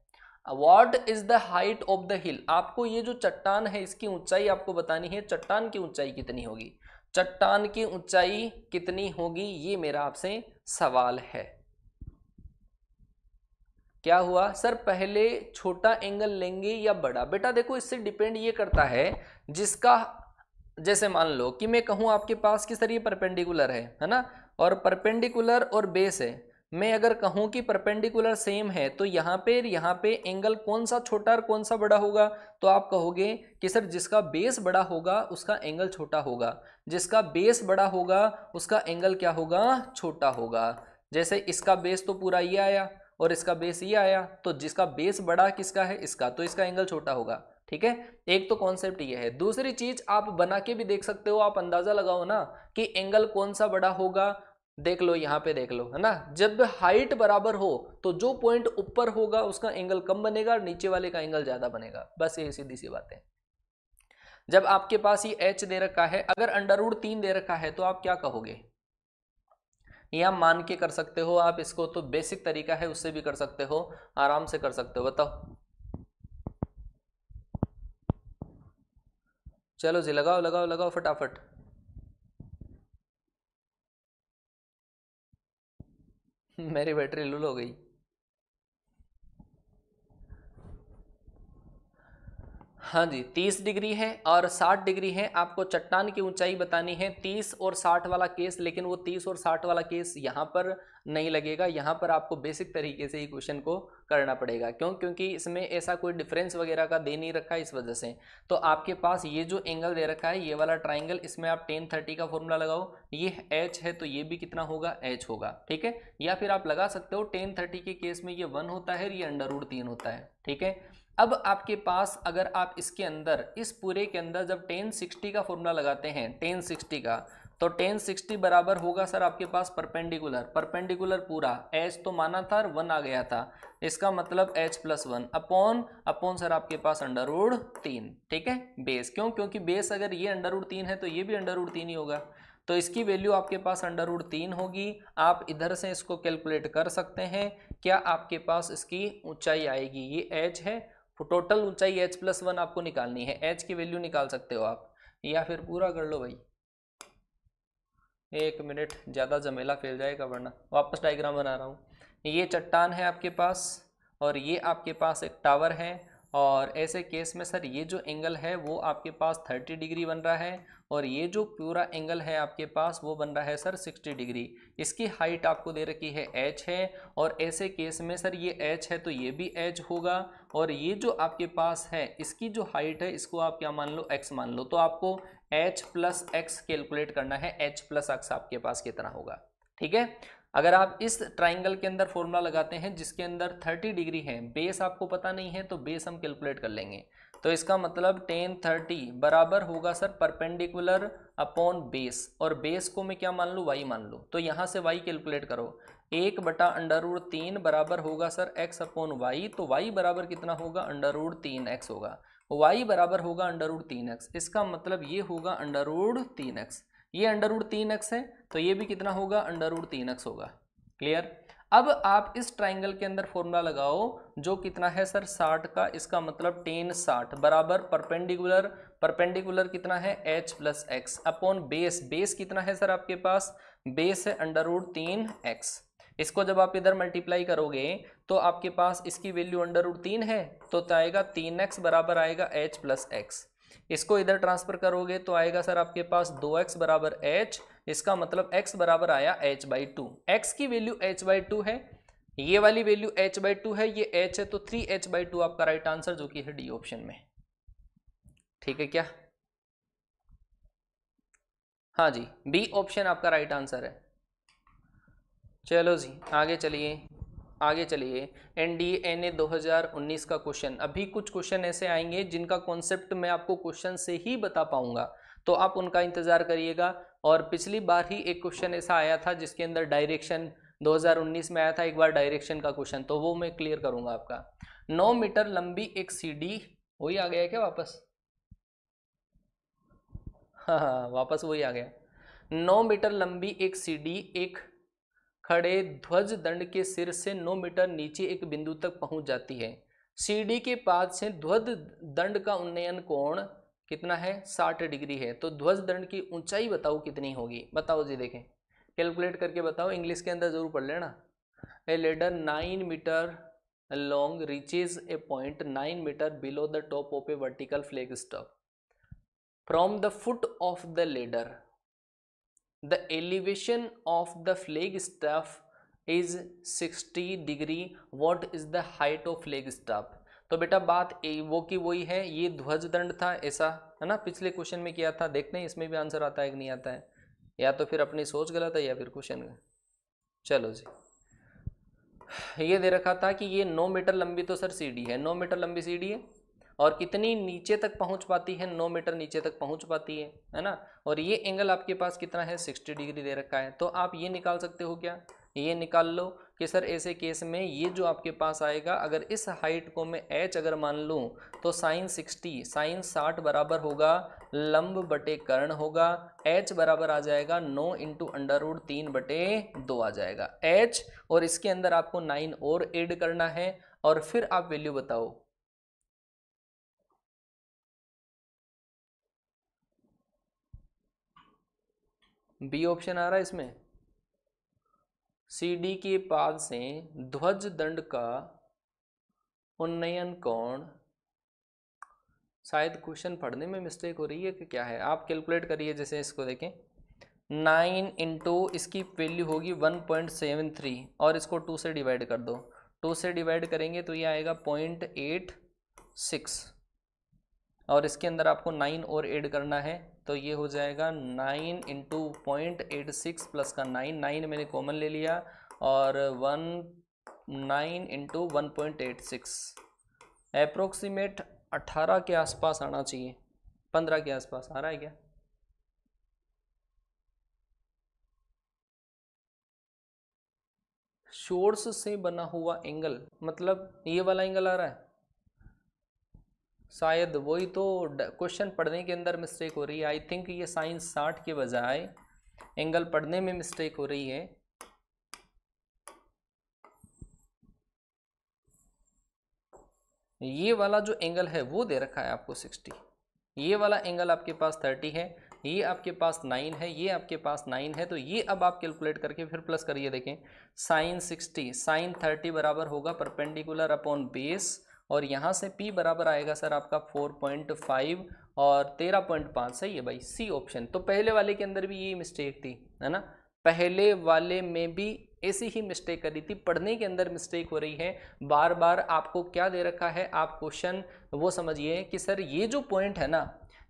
What is the height of the hill, आपको ये जो चट्टान है इसकी ऊंचाई आपको बतानी है, चट्टान की ऊंचाई कितनी होगी, चट्टान की ऊंचाई कितनी होगी, ये मेरा आपसे सवाल है। क्या हुआ सर, पहले छोटा एंगल लेंगे या बड़ा। बेटा देखो इससे डिपेंड ये करता है जिसका, जैसे मान लो कि मैं कहूँ आपके पास कि सर ये परपेंडिकुलर है ना, और परपेंडिकुलर और बेस है। मैं अगर कहूँ कि परपेंडिकुलर सेम है तो यहाँ पे एंगल कौन सा छोटा और कौन सा बड़ा होगा, तो आप कहोगे कि सर जिसका बेस बड़ा होगा उसका एंगल छोटा होगा, जिसका बेस बड़ा होगा उसका एंगल क्या होगा, छोटा होगा। जैसे इसका बेस तो पूरा ये आया और इसका बेस ये आया, तो जिसका बेस बड़ा किसका है, इसका, तो इसका एंगल छोटा होगा, ठीक है। एक तो कॉन्सेप्ट ये है। दूसरी चीज़ आप बना के भी देख सकते हो, आप अंदाज़ा लगाओ ना कि एंगल कौन सा बड़ा होगा, देख लो यहाँ पे देख लो, है ना। जब हाइट बराबर हो तो जो पॉइंट ऊपर होगा उसका एंगल कम बनेगा और नीचे वाले का एंगल ज़्यादा बनेगा, बस ये सीधी सी बात है। जब आपके पास ये h दे रखा है, अगर अंडर रूट 3 दे रखा है तो आप क्या कहोगे, या मान के कर सकते हो आप इसको, तो बेसिक तरीका है उससे भी कर सकते हो, आराम से कर सकते हो, बताओ। चलो जी लगाओ लगाओ लगाओ फटाफट। मेरी बैटरी लूल हो गई। हाँ जी, 30 डिग्री है और 60 डिग्री है। आपको चट्टान की ऊंचाई बतानी है, 30 और 60 वाला केस, लेकिन वो 30 और 60 वाला केस यहाँ पर नहीं लगेगा। यहाँ पर आपको बेसिक तरीके से ही क्वेश्चन को करना पड़ेगा, क्योंकि इसमें ऐसा कोई डिफरेंस वगैरह का दे नहीं रखा है, इस वजह से। तो आपके पास ये जो एंगल दे रखा है, ये वाला ट्राइंगल, इसमें आप 10-30 का फॉर्मूला लगाओ, ये h है तो ये भी कितना होगा, h होगा, ठीक है। या फिर आप लगा सकते हो 10-30 के केस में ये 1 होता है, ये अंडर रूट 3 होता है, ठीक है। अब आपके पास अगर आप इसके अंदर इस पूरे के अंदर जब 1060 का फॉर्मूला लगाते हैं 1060 का, तो 1060 बराबर होगा सर आपके पास परपेंडिकुलर, परपेंडिकुलर पूरा h तो माना था और 1 आ गया था, इसका मतलब h प्लस 1 अपॉन सर आपके पास अंडरवुड 3, ठीक है, बेस। क्यों? क्योंकि बेस अगर ये अंडरवुड 3 है तो ये भी अंडरवुड 3 ही होगा, तो इसकी वैल्यू आपके पास अंडरवुड 3 होगी। आप इधर से इसको कैलकुलेट कर सकते हैं क्या आपके पास इसकी ऊंचाई आएगी, ये h है, टोटल ऊंचाई h प्लस 1 आपको निकालनी है, h की वैल्यू निकाल सकते हो आप, या फिर पूरा कर लो भाई। 1 मिनट, ज़्यादा झमेला फैल जाएगा वरना। वापस डायग्राम बना रहा हूँ, ये चट्टान है आपके पास और ये आपके पास एक टावर है, और ऐसे केस में सर ये जो एंगल है वो आपके पास 30 डिग्री बन रहा है, और ये जो पूरा एंगल है आपके पास वो बन रहा है सर 60 डिग्री। इसकी हाइट आपको दे रखी है h है, और ऐसे केस में सर ये h है तो ये भी h होगा, और ये जो आपके पास है इसकी जो हाइट है इसको आप क्या मान लो, x मान लो। तो आपको h प्लस x कैलकुलेट करना है, h प्लस x आपके पास कितना होगा, ठीक है। अगर आप इस ट्राइंगल के अंदर फॉर्मूला लगाते हैं जिसके अंदर 30 डिग्री है, बेस आपको पता नहीं है तो बेस हम कैलकुलेट कर लेंगे, तो इसका मतलब 1030 बराबर होगा सर परपेंडिकुलर अपॉन बेस, और बेस को मैं क्या मान लूँ, y मान लूँ। तो यहाँ से y कैलकुलेट करो, 1/√3 बराबर होगा सर x अपॉन वाई, तो y बराबर कितना होगा, अंडरवुड 3x होगा, y बराबर होगा अंडरवुड 3x, इसका मतलब ये होगा अंडरवुड 3x, ये अंडरवुड 3x है तो ये भी कितना होगा, अंडरवुड 3x होगा, क्लियर। अब आप इस ट्राइंगल के अंदर फॉर्मूला लगाओ जो कितना है सर 60 का, इसका मतलब 1060 बराबर परपेंडिकुलर, परपेंडिकुलर कितना है h plus x upon base, base कितना है सर आपके पास, बेस है अंडरवुड 3x। इसको जब आप इधर मल्टीप्लाई करोगे तो आपके पास इसकी वैल्यू अंडरवुड 3 है तो आएगा 3x बराबर आएगा h प्लस x। इसको इधर ट्रांसफर करोगे तो आएगा सर आपके पास 2x बराबर h, इसका मतलब x बराबर आया h/2। x की वैल्यू h/2 है, ये वाली वैल्यू h/2 है, ये h है तो 3h/2 आपका राइट आंसर, जो कि है डी ऑप्शन में, ठीक है क्या। हाँ जी, बी ऑप्शन आपका राइट आंसर है। चलो जी आगे चलिए, आगे चलिए। एनडीए 2019 का क्वेश्चन, अभी कुछ क्वेश्चन ऐसे आएंगे जिनका कॉन्सेप्ट मैं आपको क्वेश्चन से ही बता पाऊंगा, तो आप उनका इंतज़ार करिएगा। और पिछली बार ही एक क्वेश्चन ऐसा आया था जिसके अंदर डायरेक्शन 2019 में आया था, एक बार डायरेक्शन का क्वेश्चन, तो वो मैं क्लियर करूंगा आपका। 9 मीटर लंबी एक सीढ़ी, वही आ गया क्या वापस, हाँ वापस वही आ गया। 9 मीटर लंबी एक सीढ़ी एक खड़े ध्वज दंड के सिर से 9 मीटर नीचे एक बिंदु तक पहुंच जाती है। सीढ़ी के पाद से ध्वज दंड का उन्नयन कोण कितना है, 60 डिग्री है, तो ध्वज दंड की ऊंचाई बताओ कितनी होगी। बताओ जी, देखें कैलकुलेट करके बताओ, इंग्लिश के अंदर जरूर पढ़ लेना। A ladder 9 metre long reaches a point 9 metre below the top of a vertical flag stop. From the foot of the ladder the elevation of the flagstaff is 60 degree, what is the height of flagstaff। तो बेटा बात वो की वही है, ये ध्वज दंड था ऐसा है ना, पिछले क्वेश्चन में किया था। देखते हैं इसमें भी आंसर आता है कि नहीं आता है, या तो फिर अपनी सोच गलत है या फिर क्वेश्चन। चलो जी, ये दे रखा था कि ये 9 मीटर लंबी तो सर सीढ़ी है, 9 मीटर लंबी सीढ़ी है, और कितनी नीचे तक पहुंच पाती है, 9 मीटर नीचे तक पहुंच पाती है ना, और ये एंगल आपके पास कितना है, 60 डिग्री दे रखा है। तो आप ये निकाल सकते हो क्या, ये निकाल लो कि सर ऐसे केस में ये जो आपके पास आएगा, अगर इस हाइट को मैं h अगर मान लूँ तो साइन 60 बराबर होगा लंब बटे कर्ण होगा, h बराबर आ जाएगा 9 × अंडरवुड 3/2 आ जाएगा h, और इसके अंदर आपको 9 और एड करना है, और फिर आप वैल्यू बताओ। बी ऑप्शन आ रहा है इसमें, सीढ़ी के पाद से ध्वज दंड का उन्नयन कोण, शायद क्वेश्चन पढ़ने में मिस्टेक हो रही है कि क्या है, आप कैलकुलेट करिए। जैसे इसको देखें, 9 × इसकी वैल्यू होगी 1.73, और इसको 2 से डिवाइड कर दो, 2 से डिवाइड करेंगे तो ये आएगा 0.86, और इसके अंदर आपको 9 और ऐड करना है, तो ये हो जाएगा 9 × 0.86 प्लस का 9 मैंने कॉमन ले लिया, और 9 × 1.86 अप्रोक्सीमेट 18 के आसपास आना चाहिए, 15 के आसपास आ रहा है क्या? सोर्स से बना हुआ एंगल, मतलब ये वाला एंगल आ रहा है शायद, वही तो क्वेश्चन पढ़ने के अंदर मिस्टेक हो रही है। आई थिंक ये साइंस 60 के बजाय एंगल पढ़ने में मिस्टेक हो रही है। ये वाला जो एंगल है वो दे रखा है आपको 60, ये वाला एंगल आपके पास 30 है, ये आपके पास 9 है, ये आपके पास 9 है। तो ये अब आप कैलकुलेट करके फिर प्लस करिए, देखें साइन 60 साइन 30 बराबर होगा परपेंडिकुलर अपॉन बेस, और यहाँ से P बराबर आएगा सर आपका 4.5 और 13.5 सही है भाई, सी ऑप्शन। तो पहले वाले के अंदर भी ये मिस्टेक थी है ना, पहले वाले में भी ऐसी ही मिस्टेक करी थी, पढ़ने के अंदर मिस्टेक हो रही है बार बार। आपको क्या दे रखा है, आप क्वेश्चन वो समझिए कि सर ये जो पॉइंट है ना,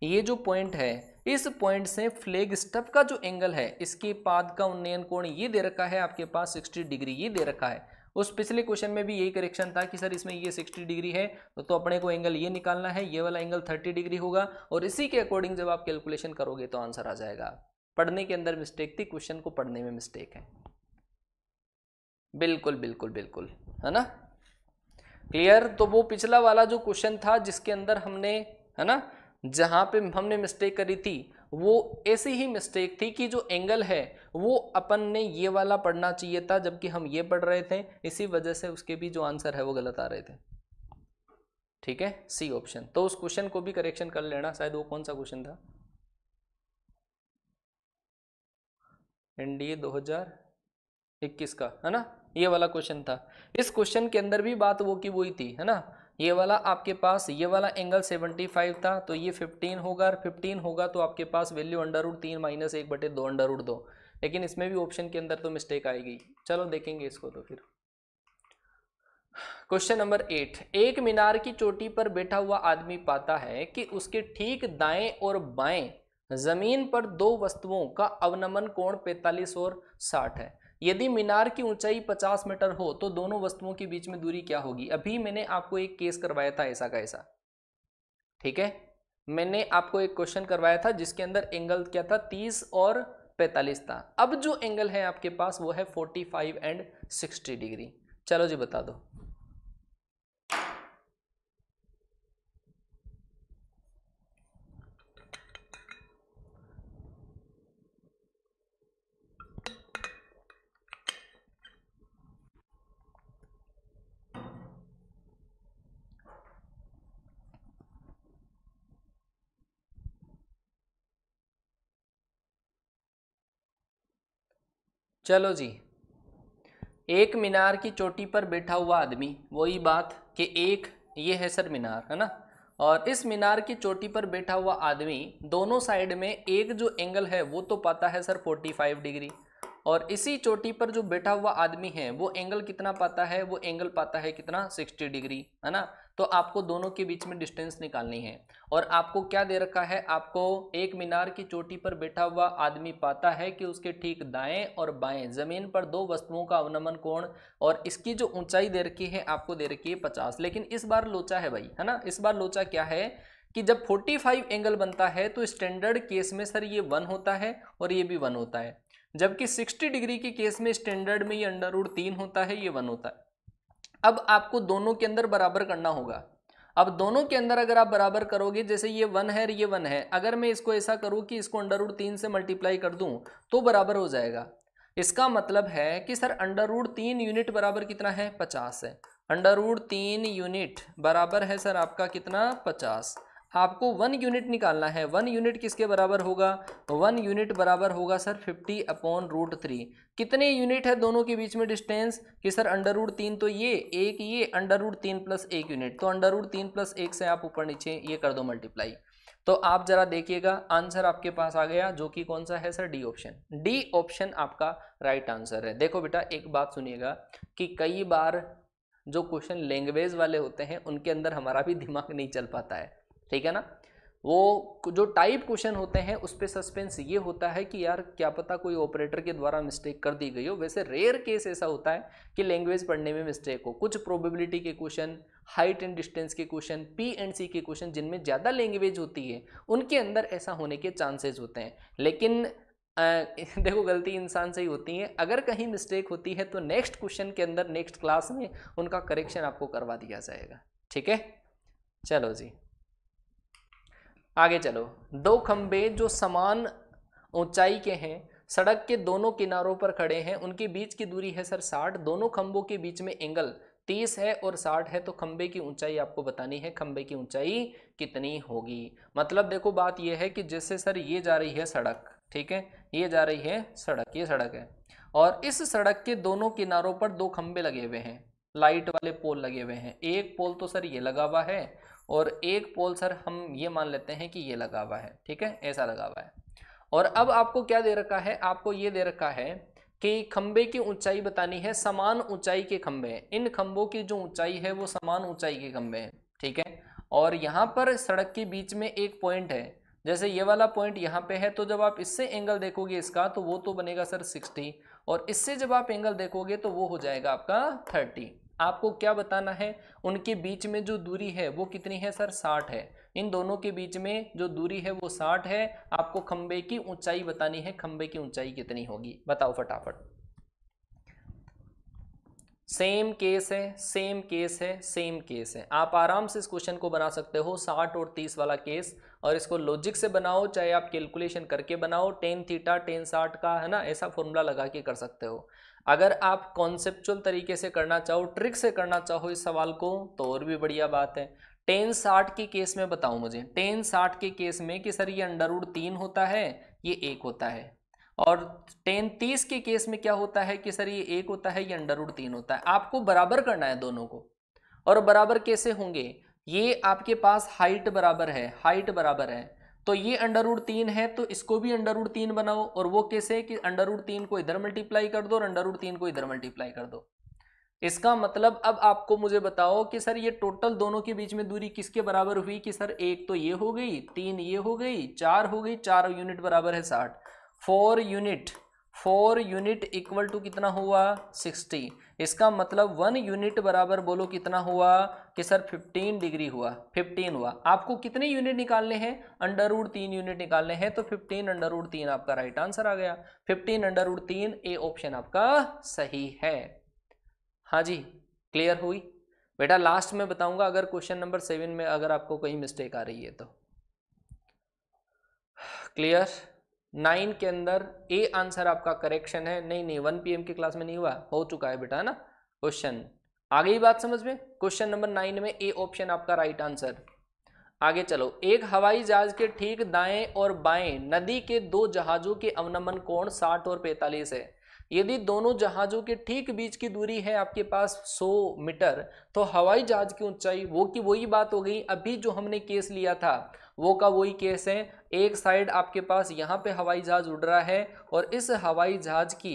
ये जो पॉइंट है, इस पॉइंट से फ्लैग स्टफ का जो एंगल है, इसके पाद का उन्नयन कोण ये दे रखा है आपके पास 60 डिग्री, ये दे रखा है। उस पिछले क्वेश्चन में भी यही करेक्शन था कि सर इसमें ये 60 डिग्री है, तो अपने को एंगल ये निकालना है, ये वाला एंगल 30 डिग्री होगा, और इसी के अकॉर्डिंग जब आप कैलकुलेशन करोगे तो आंसर आ जाएगा। पढ़ने के अंदर मिस्टेक थी, क्वेश्चन को पढ़ने में मिस्टेक है। बिल्कुल बिल्कुल बिल्कुल है ना, क्लियर। तो वो पिछला वाला जो क्वेश्चन था जिसके अंदर हमने है ना, जहाँ पे हमने मिस्टेक करी थी, वो ऐसी ही मिस्टेक थी कि जो एंगल है वो अपन ने ये वाला पढ़ना चाहिए था, जबकि हम ये पढ़ रहे थे, इसी वजह से उसके भी जो आंसर है वो गलत आ रहे थे। ठीक है, सी ऑप्शन। तो उस क्वेश्चन को भी करेक्शन कर लेना, शायद वो कौन सा क्वेश्चन था, एनडीए 2021 का है ना, ये वाला क्वेश्चन था। इस क्वेश्चन के अंदर भी बात वो की वही थी है ना, ये वाला आपके पास, ये वाला एंगल 75 था, तो ये 15 होगा, और 15 होगा तो आपके पास वैल्यू √3 माइनस 1/2 √2। लेकिन इसमें भी ऑप्शन के अंदर तो मिस्टेक आएगी। चलो देखेंगे इसको। तो फिर क्वेश्चन नंबर 8, एक मीनार की चोटी पर बैठा हुआ आदमी पाता है कि उसके ठीक दाएं और बाएं जमीन पर दो वस्तुओं का अवनमन कोण 45 और 60 है। यदि मीनार की ऊंचाई 50 मीटर हो तो दोनों वस्तुओं के बीच में दूरी क्या होगी? अभी मैंने आपको एक केस करवाया था ऐसा का ऐसा, ठीक है, मैंने आपको एक क्वेश्चन करवाया था जिसके अंदर एंगल क्या था, 30 और 45 था। अब जो एंगल है आपके पास वो है 45 एंड 60 डिग्री। चलो जी बता दो, चलो जी। एक मीनार की चोटी पर बैठा हुआ आदमी, वही बात कि एक ये है सर मीनार है ना, और इस मीनार की चोटी पर बैठा हुआ आदमी दोनों साइड में एक जो एंगल है वो तो पाता है सर 45 डिग्री, और इसी चोटी पर जो बैठा हुआ आदमी है वो एंगल कितना पाता है, वो एंगल पाता है कितना, 60 डिग्री है ना। तो आपको दोनों के बीच में डिस्टेंस निकालनी है, और आपको क्या दे रखा है, आपको एक मीनार की चोटी पर बैठा हुआ आदमी पाता है कि उसके ठीक दाएं और बाएं जमीन पर दो वस्तुओं का अवनमन कोण, और इसकी जो ऊंचाई दे रखी है आपको दे रखी है 50। लेकिन इस बार लोचा है भाई है ना, इस बार लोचा क्या है कि जब 45 एंगल बनता है तो स्टैंडर्ड केस में सर ये 1 होता है और ये भी 1 होता है, जबकि 60 डिग्री के केस में स्टैंडर्ड में ये √3 होता है, ये 1 होता है। अब आपको दोनों के अंदर बराबर करना होगा। अब दोनों के अंदर अगर आप बराबर करोगे, जैसे ये 1 है और ये 1 है, अगर मैं इसको ऐसा करूँ कि इसको √3 से मल्टीप्लाई कर दूँ तो बराबर हो जाएगा। इसका मतलब है कि सर √3 यूनिट बराबर कितना है, 50 है। √3 यूनिट बराबर है सर आपका कितना, 50। आपको 1 यूनिट निकालना है, 1 यूनिट किसके बराबर होगा, 1 यूनिट बराबर होगा सर 50/√3। कितने यूनिट है दोनों के बीच में डिस्टेंस, कि सर √3 तो ये एक, ये √3 + 1 यूनिट, तो √3 + 1 से आप ऊपर नीचे ये कर दो मल्टीप्लाई। तो आप जरा देखिएगा, आंसर आपके पास आ गया, जो कि कौन सा है sir, D option. D option आपका राइट आंसर है। देखो बेटा एक बात सुनिएगा कि कई बार जो क्वेश्चन लैंग्वेज वाले होते हैं उनके अंदर हमारा भी दिमाग नहीं चल पाता है, ठीक है ना। वो जो टाइप क्वेश्चन होते हैं उस पर सस्पेंस ये होता है कि यार क्या पता कोई ऑपरेटर के द्वारा मिस्टेक कर दी गई हो। वैसे रेयर केस ऐसा होता है कि लैंग्वेज पढ़ने में मिस्टेक हो। कुछ प्रोबेबिलिटी के क्वेश्चन, हाइट एंड डिस्टेंस के क्वेश्चन, पी एंड सी के क्वेश्चन जिनमें ज़्यादा लैंग्वेज होती है उनके अंदर ऐसा होने के चांसेस होते हैं। लेकिन देखो गलती इंसान से ही होती है, अगर कहीं मिस्टेक होती है तो नेक्स्ट क्वेश्चन के अंदर नेक्स्ट क्लास में उनका करेक्शन आपको करवा दिया जाएगा। ठीक है, चलो जी आगे चलो। दो खंबे जो समान ऊंचाई के हैं सड़क के दोनों किनारों पर खड़े हैं, उनके बीच की दूरी है सर 60, दोनों खंभों के बीच में एंगल 30 है और 60 है, तो खंबे की ऊंचाई आपको बतानी है, खंबे की ऊंचाई कितनी होगी। मतलब देखो बात यह है कि जैसे सर ये जा रही है सड़क, ठीक है ये जा रही है सड़क, ये सड़क है और इस सड़क के दोनों किनारों पर दो खंबे लगे हुए हैं, लाइट वाले पोल लगे हुए हैं। एक पोल तो सर ये लगा हुआ है और एक पोल सर हम ये मान लेते हैं कि ये लगा हुआ है, ठीक है ऐसा लगा हुआ है। और अब आपको क्या दे रखा है, आपको ये दे रखा है कि खंबे की ऊंचाई बतानी है, समान ऊंचाई के खंबे हैं, इन खंबों की जो ऊंचाई है वो समान ऊंचाई के खंबे हैं, ठीक है। और यहाँ पर सड़क के बीच में एक पॉइंट है, जैसे ये वाला पॉइंट यहाँ पे है, तो जब आप इससे एंगल देखोगे इसका तो वो तो बनेगा सर 60 और इससे जब आप एंगल देखोगे तो वो हो जाएगा आपका 30। आपको क्या बताना है, उनके बीच में जो दूरी है वो कितनी है सर 60 है, इन दोनों के बीच में जो दूरी है वो 60 है। आपको खंबे की ऊंचाई बतानी है, खंबे की ऊंचाई कितनी होगी बताओ फटाफट। सेम केस है, सेम केस है, सेम केस है, आप आराम से इस क्वेश्चन को बना सकते हो 60 और 30 वाला केस, और इसको लॉजिक से बनाओ चाहे आप कैलकुलेशन करके बनाओ, टेन थीटा टेन 60 का है ना, ऐसा फॉर्मूला लगा के कर सकते हो। अगर आप कॉन्सेप्चुअल तरीके से करना चाहो, ट्रिक से करना चाहो इस सवाल को, तो और भी बढ़िया बात है। टेन 60 के केस में बताओ मुझे, टेन 60 के केस में कि सर ये अंडरवुड 3 होता है, ये 1 होता है, और टेन 30 के केस में क्या होता है कि सर ये 1 होता है, ये अंडरवुड 3 होता है। आपको बराबर करना है दोनों को, और बराबर कैसे होंगे, ये आपके पास हाइट बराबर है, हाइट बराबर है तो ये अंडरवुड 3 है तो इसको भी अंडरवुड 3 बनाओ, और वो कैसे कि अंडरवुड 3 को इधर मल्टीप्लाई कर दो और अंडरवुड 3 को इधर मल्टीप्लाई कर दो। इसका मतलब अब आपको मुझे बताओ कि सर ये टोटल दोनों के बीच में दूरी किसके बराबर हुई, कि सर 1 तो ये हो गई, 3 ये हो गई, 4 हो गई, 4 यूनिट बराबर है 60, 4 यूनिट, 4 यूनिट इक्वल टू कितना हुआ 60। इसका मतलब 1 यूनिट बराबर बोलो कितना हुआ कि सर 15 डिग्री हुआ, 15 हुआ। आपको कितने यूनिट निकालने हैं, अंडरवुड 3 यूनिट निकालने हैं, तो 15 अंडरवुड 3 आपका राइट आंसर आ गया, 15 अंडरवुड 3 ए ऑप्शन आपका सही है। हाँ जी क्लियर हुई बेटा, लास्ट में बताऊंगा अगर क्वेश्चन नंबर 7 में अगर आपको कहीं मिस्टेक आ रही है तो। क्लियर, 9 के अंदर ए आंसर आपका करेक्शन है, नहीं नहीं 1 PM की क्लास में नहीं हुआ, हो चुका है बेटा है ना क्वेश्चन, आ गई बात समझ में। क्वेश्चन नंबर 9 में ए ऑप्शन आपका राइट आंसर। आगे चलो, एक हवाई जहाज के ठीक दाएं और बाएं नदी के दो जहाजों के अवनमन कोण 60 और 45 है, यदि दोनों जहाजों के ठीक बीच की दूरी है आपके पास 100 मीटर तो हवाई जहाज की ऊंचाई, वो की वही बात हो गई, अभी जो हमने केस लिया था वो का वही केस है। एक साइड आपके पास यहाँ पे हवाई जहाज उड़ रहा है और इस हवाई जहाज की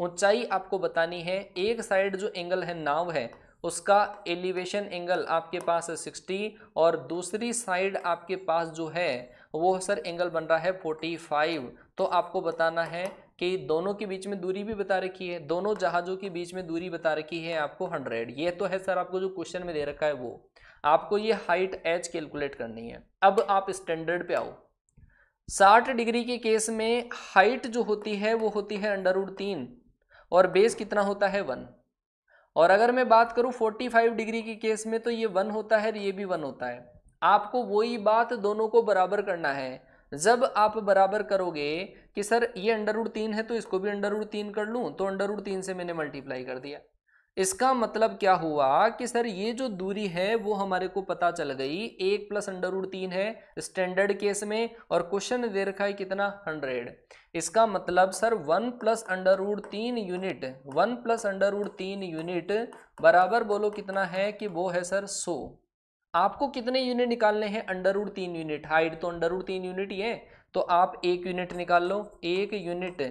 ऊंचाई आपको बतानी है, एक साइड जो एंगल है नाव है उसका एलिवेशन एंगल आपके पास है 60 और दूसरी साइड आपके पास जो है वो सर एंगल बन रहा है 45, तो आपको बताना है कि दोनों के बीच में दूरी भी बता रखी है, दोनों जहाज़ों के बीच में दूरी बता रखी है आपको 100। ये तो है सर आपको जो क्वेश्चन में दे रखा है वो, आपको ये हाइट h कैलकुलेट करनी है। अब आप स्टैंडर्ड पे आओ, 60 डिग्री के केस में हाइट जो होती है वो होती है अंडरवुड 3 और बेस कितना होता है 1, और अगर मैं बात करूँ 45 डिग्री के केस में तो ये 1 होता है, ये भी 1 होता है। आपको वही बात दोनों को बराबर करना है, जब आप बराबर करोगे कि सर ये अंडरवुड 3 है तो इसको भी अंडरवुड 3 कर लूँ, तो अंडरवुड 3 से मैंने मल्टीप्लाई कर दिया, इसका मतलब क्या हुआ कि सर ये जो दूरी है वो हमारे को पता चल गई, 1 + अंडरवुड 3 है स्टैंडर्ड केस में और क्वेश्चन दे रखा है कितना 100। इसका मतलब sir 1 + under root 3 unit, 1 + under root 3 unit बराबर बोलो कितना है कि वो है सर 100। आपको कितने यूनिट निकालने हैं, अंडरवुड 3 यूनिट, हाइट तो अंडरवुड 3 यूनिट ही है तो आप 1 यूनिट निकाल लो, 1 यूनिट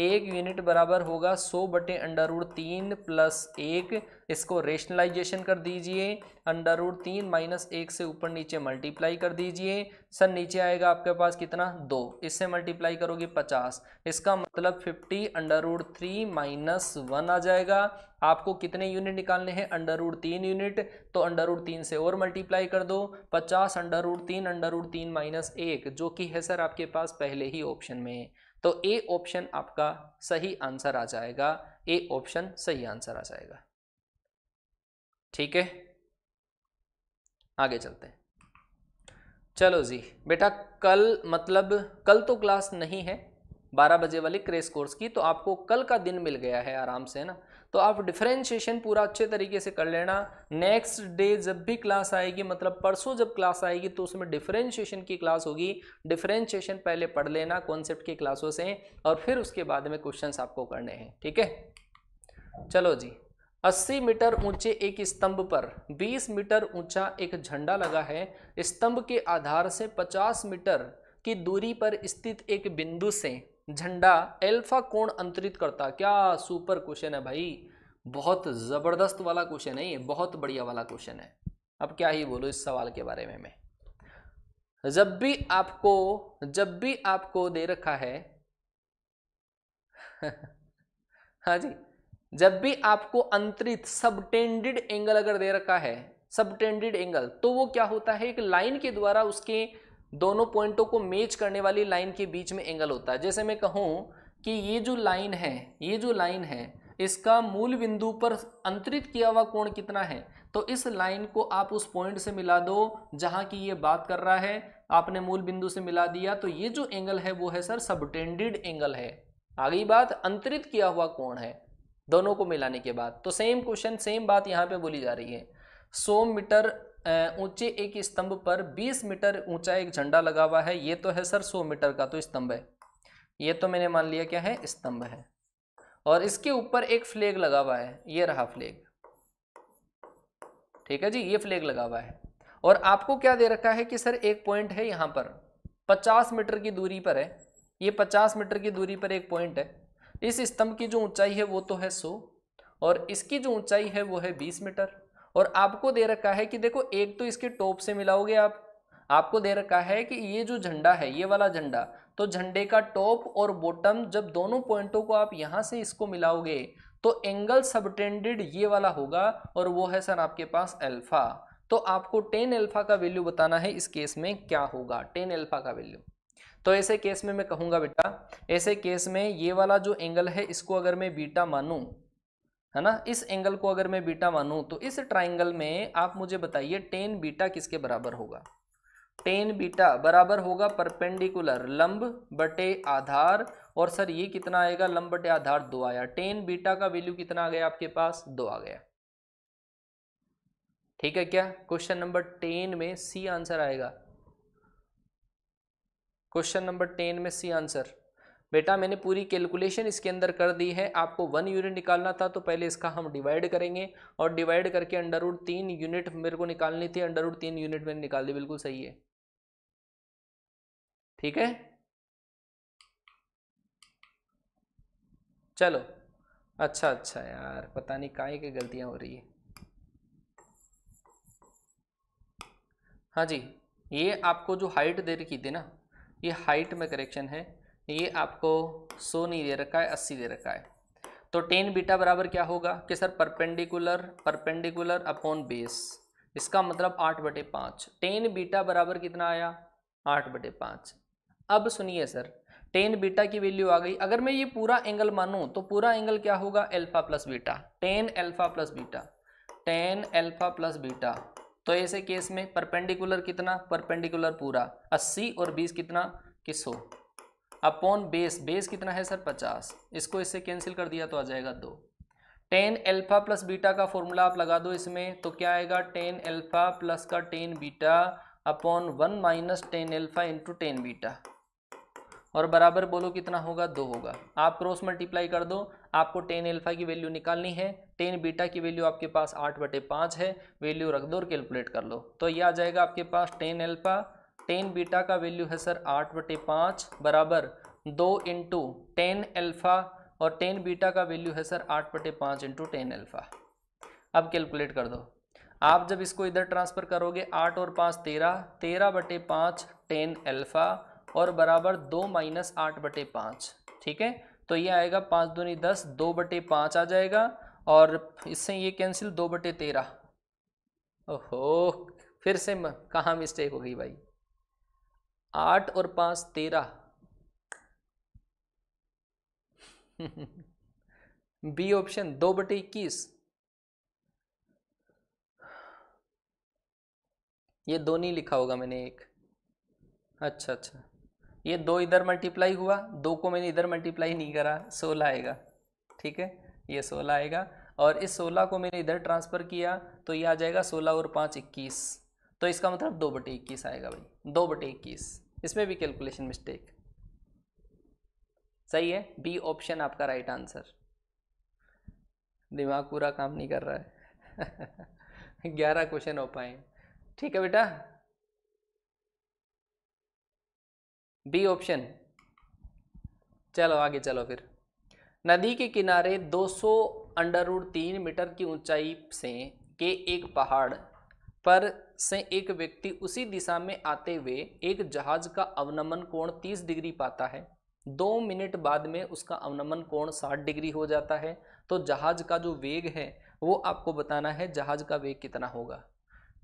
एक यूनिट बराबर होगा 100/√3 प्लस 1। इसको रेशनलाइजेशन कर दीजिए, √3 माइनस 1 से ऊपर नीचे मल्टीप्लाई कर दीजिए। सर नीचे आएगा आपके पास कितना 2, इससे मल्टीप्लाई करोगे 50, इसका मतलब 50/√3 माइनस 1 आ जाएगा। आपको कितने यूनिट निकालने हैं, √3 यूनिट, तो √3 से और मल्टीप्लाई कर दो 50 √3 माइनस 1, जो कि है सर आपके पास पहले ही ऑप्शन में है। तो ए ऑप्शन आपका सही आंसर आ जाएगा, ए ऑप्शन सही आंसर आ जाएगा। ठीक है, आगे चलते हैं। चलो जी बेटा, कल तो क्लास नहीं है 12 बजे वाली क्रेश कोर्स की, तो आपको कल का दिन मिल गया है आराम से, है ना। तो आप डिफरेंशिएशन पूरा अच्छे तरीके से कर लेना। नेक्स्ट डे जब भी क्लास आएगी, मतलब परसों जब क्लास आएगी, तो उसमें डिफरेंशिएशन की क्लास होगी। डिफरेंशिएशन पहले पढ़ लेना कॉन्सेप्ट की क्लासों से, और फिर उसके बाद में क्वेश्चंस आपको करने हैं। ठीक है, चलो जी। 80 मीटर ऊंचे एक स्तंभ पर 20 मीटर ऊंचा एक झंडा लगा है। स्तंभ के आधार से 50 मीटर की दूरी पर स्थित एक बिंदु से झंडा अल्फा कोण अंतरित करता। क्या सुपर क्वेश्चन है भाई, बहुत ज़बरदस्त वाला क्वेश्चन है ये, बहुत बढ़िया वाला क्वेश्चन है। अब क्या ही बोलो इस सवाल के बारे में मैं। जब भी आपको दे रखा है हाँ जी, जब भी आपको अंतरित सबटेंडेड एंगल अगर दे रखा है, सबटेंडेड एंगल, तो वो क्या होता है, एक लाइन के द्वारा उसके दोनों पॉइंटों को मैच करने वाली लाइन के बीच में एंगल होता है। जैसे मैं कहूँ कि ये जो लाइन है इसका मूल बिंदु पर अंतरित किया हुआ कोण कितना है, तो इस लाइन को आप उस पॉइंट से मिला दो जहाँ की ये बात कर रहा है, आपने मूल बिंदु से मिला दिया, तो ये जो एंगल है वो है सर सबटेंडेड एंगल है। आगे बात अंतरित किया हुआ कोण है, दोनों को मिलाने के बाद। तो सेम क्वेश्चन, सेम बात यहाँ पर बोली जा रही है। 100 मीटर ऊंचे एक स्तंभ पर 20 मीटर ऊंचा एक झंडा लगा हुआ है। ये तो है सर 100 मीटर का तो स्तंभ है, ये तो मैंने मान लिया क्या है, स्तंभ है। और इसके ऊपर एक फ्लैग लगा हुआ है, ये रहा फ्लैग। ठीक है जी, ये फ्लैग लगा हुआ है। और आपको क्या दे रखा है कि सर एक पॉइंट है यहाँ पर 50 मीटर की दूरी पर है, ये 50 मीटर की दूरी पर एक पॉइंट है। इस स्तंभ की जो ऊंचाई है वो तो है 100, और इसकी जो ऊंचाई है वो है 20 मीटर। और आपको दे रखा है कि देखो, एक तो इसके टॉप से मिलाओगे आप, आपको दे रखा है कि ये जो झंडा है, ये वाला झंडा, तो झंडे का टॉप और बॉटम जब दोनों पॉइंटों को आप यहाँ से इसको मिलाओगे तो एंगल सबटेंडेड ये वाला होगा, और वो है सर आपके पास अल्फा। तो आपको टेन अल्फा का वैल्यू बताना है इस केस में, क्या होगा टेन अल्फा का वैल्यू। तो ऐसे केस में मैं कहूँगा बेटा, ऐसे केस में ये वाला जो एंगल है इसको अगर मैं बीटा मानूँ, है ना, इस एंगल को अगर मैं बीटा मानूं, तो इस ट्राइंगल में आप मुझे बताइए टेन बीटा किसके बराबर होगा। टेन बीटा बराबर होगा परपेंडिकुलर लंब बटे आधार, और सर ये कितना आएगा, लंब बटे आधार 2 आया। टेन बीटा का वैल्यू कितना आ गया आपके पास, 2 आ गया। ठीक है क्या, क्वेश्चन नंबर 10 में सी आंसर आएगा, क्वेश्चन नंबर 10 में सी आंसर। बेटा मैंने पूरी कैलकुलेशन इसके अंदर कर दी है, आपको 1 यूनिट निकालना था तो पहले इसका हम डिवाइड करेंगे, और डिवाइड करके √3 यूनिट मेरे को निकालनी थी, √3 यूनिट मैंने निकाल दी, बिल्कुल सही है। ठीक है, चलो अच्छा अच्छा यार, पता नहीं काहे की गलतियां हो रही है। हाँ जी, ये आपको जो हाइट दे रखी थी ना, ये हाइट में करेक्शन है, ये आपको 100 नहीं दे रखा है, 80 दे रखा है। तो टेन बीटा बराबर क्या होगा कि सर परपेंडिकुलर अपॉन बेस, इसका मतलब 8/5। टेन बीटा बराबर कितना आया, 8/5। अब सुनिए सर, टेन बीटा की वैल्यू आ गई, अगर मैं ये पूरा एंगल मानूँ तो पूरा एंगल क्या होगा, alpha plus beta, ten alpha plus beta. तो ऐसे केस में परपेंडिकुलर कितना, परपेंडिकुलर पूरा 80 और 20 कितना कि 100 अपॉन बेस, बेस कितना है सर 50, इसको इससे कैंसिल कर दिया तो आ जाएगा 2। टेन अल्फा प्लस बीटा का फॉर्मूला आप लगा दो इसमें, तो क्या आएगा, टेन अल्फा प्लस का ten beta upon 1 minus ten alpha into ten beta, और बराबर बोलो कितना होगा, 2 होगा। आप क्रॉस मल्टीप्लाई कर दो, आपको टेन अल्फा की वैल्यू निकालनी है, टेन बीटा की वैल्यू आपके पास 8/5 है, वैल्यू रख दो और कैलकुलेट कर लो। तो यह आ जाएगा आपके पास टेन अल्फा, टेन बीटा का वैल्यू है सर 8/5 बराबर दो इंटू टेन एल्फा और टेन बीटा का वैल्यू है सर 8/5 इंटू टेन एल्फा। अब कैलकुलेट कर दो, आप जब इसको इधर ट्रांसफ़र करोगे 8 और 5 13, 13/5 टेन एल्फा और बराबर 2 - 8/5। ठीक है, तो ये आएगा 5 दूनी 10, 2/5 आ जाएगा और इससे ये कैंसिल 2/13। ओहो, फिर से कहाँ मिस्टेक हो गई भाई, 8 और 5 13 बी ऑप्शन 2/21। ये 2 नहीं लिखा होगा मैंने, 1। अच्छा, ये 2 इधर मल्टीप्लाई हुआ, 2 को मैंने इधर मल्टीप्लाई नहीं करा, 16 आएगा। ठीक है, ये 16 आएगा और इस 16 को मैंने इधर ट्रांसफ़र किया तो ये आ जाएगा 16 और 5 21। तो इसका मतलब 2/21 आएगा भाई, 2/21। इसमें भी कैलकुलेशन मिस्टेक। सही है, बी ऑप्शन आपका राइट आंसर। दिमाग पूरा काम नहीं कर रहा है 11 क्वेश्चन हो पाए। ठीक है बेटा, बी ऑप्शन। चलो आगे चलो फिर। नदी के किनारे 200√3 मीटर की ऊंचाई से के एक पहाड़ पर से एक व्यक्ति उसी दिशा में आते हुए एक जहाज का अवनमन कोण 30 डिग्री पाता है। 2 मिनट बाद में उसका अवनमन कोण 60 डिग्री हो जाता है। तो जहाज का जो वेग है वो आपको बताना है, जहाज का वेग कितना होगा।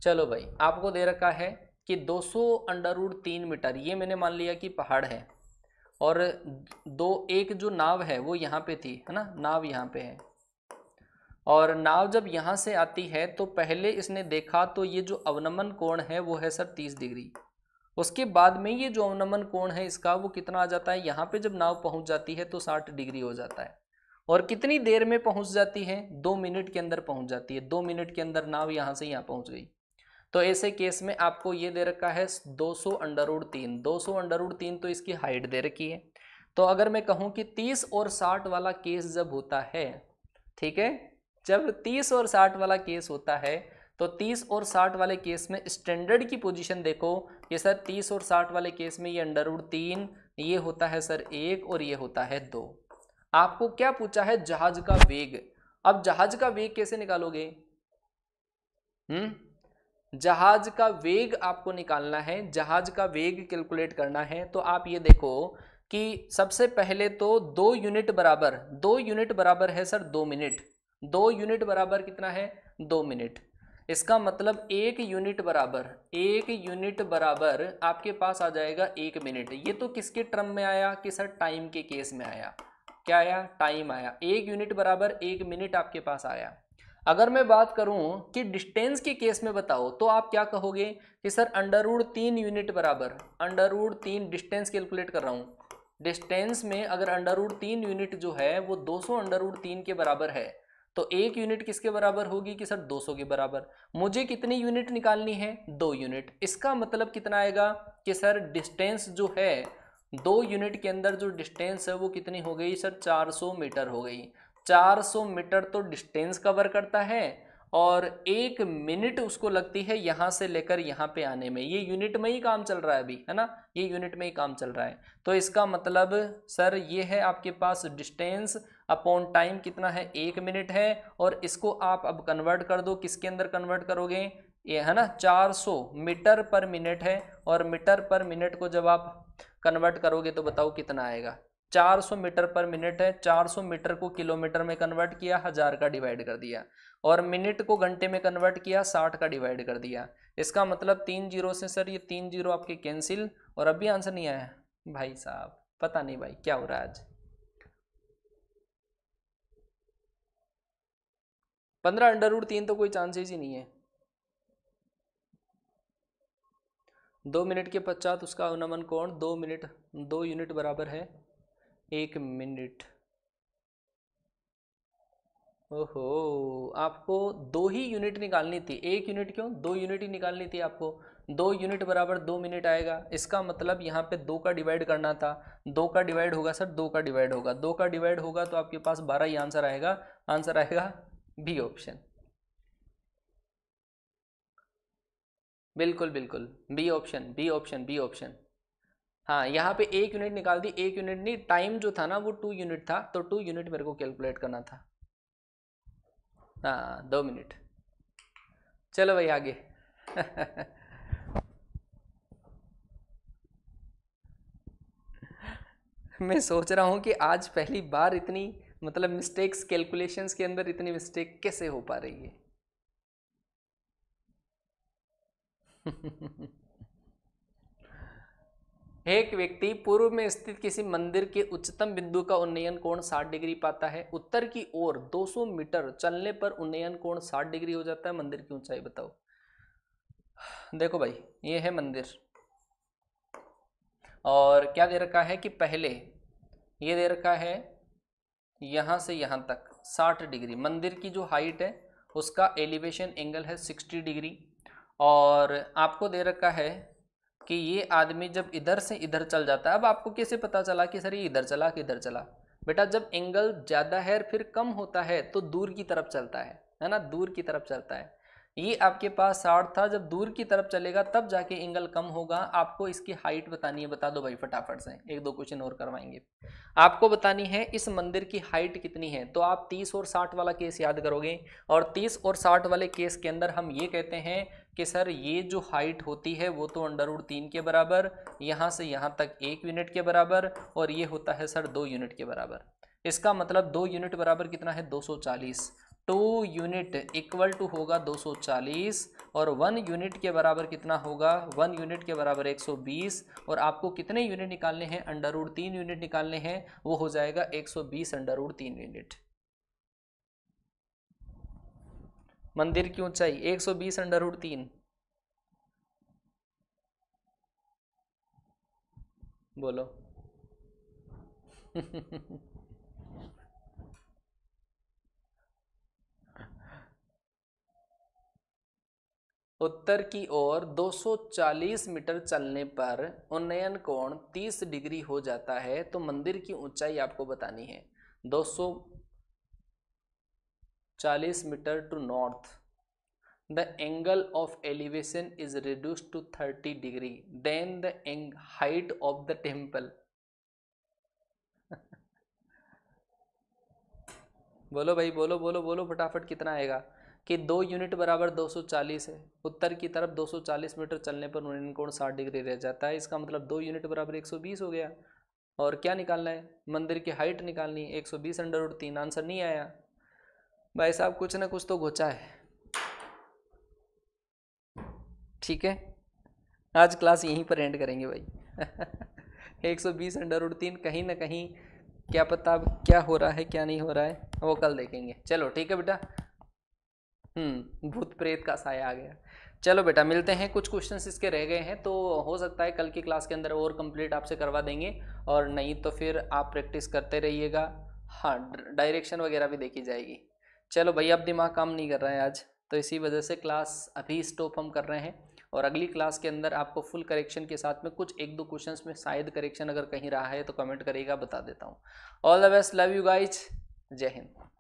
चलो भाई, आपको दे रखा है कि 200√3 मीटर, ये मैंने मान लिया कि पहाड़ है, और एक जो नाव है वो यहाँ पे थी, है ना, नाव यहाँ पे है, और नाव जब यहाँ से आती है तो पहले इसने देखा तो ये जो अवनमन कोण है वो है सर 30 डिग्री। उसके बाद में ये जो अवनमन कोण है इसका वो कितना आ जाता है, यहाँ पे जब नाव पहुँच जाती है तो 60 डिग्री हो जाता है। और कितनी देर में पहुँच जाती है, 2 मिनट के अंदर पहुँच जाती है। 2 मिनट के अंदर नाव यहाँ से यहाँ पहुँच गई। तो ऐसे केस में आपको ये दे रखा है 200√3। 200√3 तो इसकी हाइट दे रखी है। तो अगर मैं कहूँ कि 30 और 60 वाला केस जब होता है, ठीक है, जब 30 और 60 वाला केस होता है तो 30 और 60 वाले केस में स्टैंडर्ड की पोजीशन देखो। ये सर 30 और 60 वाले केस में ये √3, ये होता है सर 1 और ये होता है 2। आपको क्या पूछा है, जहाज का वेग। अब जहाज का वेग कैसे निकालोगे? जहाज का वेग आपको निकालना है, जहाज का वेग कैलकुलेट करना है। तो आप ये देखो कि सबसे पहले तो 2 यूनिट बराबर, 2 यूनिट बराबर है सर 2 मिनट। 2 यूनिट बराबर कितना है, 2 मिनट। इसका मतलब 1 यूनिट बराबर, 1 यूनिट बराबर आपके पास आ जाएगा 1 मिनट। ये तो किसके टर्म में आया कि सर टाइम के केस में आया। क्या आया, टाइम आया। 1 यूनिट बराबर 1 मिनट आपके पास आया। अगर मैं बात करूं कि डिस्टेंस के केस में बताओ तो आप क्या कहोगे कि सर √3 यूनिट बराबर, √3 डिस्टेंस कैलकुलेट कर रहा हूं। डिस्टेंस में अगर √3 यूनिट जो है वो 200√3 के बराबर है तो 1 यूनिट किसके बराबर होगी कि सर 200 के बराबर। मुझे कितनी यूनिट निकालनी है, 2 यूनिट। इसका मतलब कितना आएगा कि सर डिस्टेंस जो है 2 यूनिट के अंदर जो डिस्टेंस है वो कितनी हो गई सर 400 मीटर हो गई। 400 मीटर तो डिस्टेंस कवर करता है और 1 मिनट उसको लगती है यहाँ से लेकर यहाँ पे आने में। ये यूनिट में ही काम चल रहा है अभी, है ना, ये यूनिट में ही काम चल रहा है। तो इसका मतलब सर ये है आपके पास डिस्टेंस अपॉन टाइम कितना है, 1 मिनट है। और इसको आप अब कन्वर्ट कर दो, किसके अंदर कन्वर्ट करोगे, ये है ना 400 मीटर पर मिनट है, और मीटर पर मिनट को जब आप कन्वर्ट करोगे तो बताओ कितना आएगा। 400 मीटर पर मिनट है, 400 मीटर को किलोमीटर में कन्वर्ट किया, 1000 का डिवाइड कर दिया, और मिनट को घंटे में कन्वर्ट किया, 60 का डिवाइड कर दिया। इसका मतलब 30 से सर ये 30 आपके कैंसिल, और अभी आंसर नहीं आया भाई साहब, पता नहीं भाई क्या हो रहा है आज। 15√3 तो कोई चांसेज ही नहीं है। 2 मिनट के पश्चात उसका अवनमन कोण 2 मिनट, 2 यूनिट बराबर है 1 मिनट। ओहो, आपको 2 ही यूनिट निकालनी थी, 1 यूनिट क्यों, 2 यूनिट ही निकालनी थी आपको। 2 यूनिट बराबर 2 मिनट आएगा। इसका मतलब यहाँ पे 2 का डिवाइड करना था, 2 का डिवाइड होगा सर, 2 का डिवाइड होगा, 2 का डिवाइड होगा तो आपके पास 12 ही आंसर आएगा। आंसर आएगा बी ऑप्शन, बिल्कुल बिल्कुल B option, B option, B option. हाँ यहाँ पे एक यूनिट निकाल दी, एक यूनिट नहीं, टाइम जो था ना वो 2 यूनिट था, तो 2 यूनिट मेरे को कैलकुलेट करना था। हाँ 2 मिनट, चलो भाई आगे। मैं सोच रहा हूँ कि आज पहली बार इतनी मतलब मिस्टेक्स कैलकुलेशंस के अंदर इतनी मिस्टेक कैसे हो पा रही है। एक व्यक्ति पूर्व में स्थित किसी मंदिर के उच्चतम बिंदु का उन्नयन कोण 60 डिग्री पाता है, उत्तर की ओर 200 मीटर चलने पर उन्नयन कोण 60 डिग्री हो जाता है, मंदिर की ऊंचाई बताओ। देखो भाई ये है मंदिर, और क्या दे रखा है कि पहले ये दे रखा है यहाँ से यहाँ तक 60 डिग्री, मंदिर की जो हाइट है उसका एलिवेशन एंगल है 60 डिग्री, और आपको दे रखा है कि ये आदमी जब इधर से इधर चल जाता है। अब आपको कैसे पता चला कि सर ये इधर चला कि इधर चला? बेटा जब एंगल ज़्यादा है फिर कम होता है तो दूर की तरफ चलता है ना, दूर की तरफ चलता है। ये आपके पास 60 था, जब दूर की तरफ चलेगा तब जाके एंगल कम होगा। आपको इसकी हाइट बतानी है, बता दो भाई फटाफट से, 1-2 क्वेश्चन और करवाएंगे। आपको बतानी है इस मंदिर की हाइट कितनी है, तो आप 30 और 60 वाला केस याद करोगे, और 30 और 60 वाले केस के अंदर हम ये कहते हैं कि सर ये जो हाइट होती है वो तो √3 के बराबर, यहाँ से यहाँ तक 1 यूनिट के बराबर, और ये होता है सर 2 यूनिट के बराबर। इसका मतलब 2 यूनिट बराबर कितना है 240, 2 यूनिट इक्वल टू होगा 240, और 1 यूनिट के बराबर कितना होगा, 1 यूनिट के बराबर 120, और आपको कितने यूनिट निकालने हैं, √3 यूनिट निकालने हैं, वो हो जाएगा 120 √3 यूनिट। मंदिर की ऊंचाई 120 √3, बोलो। उत्तर की ओर 240 मीटर चलने पर उन्नयन कोण 30 डिग्री हो जाता है, तो मंदिर की ऊंचाई आपको बतानी है 240 metre to north. The angle of elevation is reduced to 30 degree, then the height of the temple. बोलो भाई, बोलो बोलो बोलो फटाफट, कितना आएगा कि 2 यूनिट बराबर 240 है, उत्तर की तरफ 240 मीटर चलने पर उन्नयन कोण 60 डिग्री रह जाता है। इसका मतलब 2 यूनिट बराबर 120 हो गया, और क्या निकालना है, मंदिर की हाइट निकालनी है 120 √3। आंसर नहीं आया भाई साहब, कुछ ना कुछ तो घोचा है। ठीक है, आज क्लास यहीं पर एंड करेंगे भाई। 120 √3 कहीं ना कहीं, क्या पता अब क्या हो रहा है क्या नहीं हो रहा है, वो कल देखेंगे। चलो ठीक है बेटा, भूत प्रेत का साया आ गया। चलो बेटा मिलते हैं, कुछ क्वेश्चंस इसके रह गए हैं तो हो सकता है कल की क्लास के अंदर और कंप्लीट आपसे करवा देंगे, और नहीं तो फिर आप प्रैक्टिस करते रहिएगा। हाँ डायरेक्शन वगैरह भी देखी जाएगी। चलो भाई अब दिमाग काम नहीं कर रहा है आज, तो इसी वजह से क्लास अभी स्टॉप हम कर रहे हैं, और अगली क्लास के अंदर आपको फुल करेक्शन के साथ में कुछ 1-2 क्वेश्चंस में शायद करेक्शन अगर कहीं रहा है तो कमेंट करिएगा, बता देता हूँ। All the best, love you guys, जय हिंद।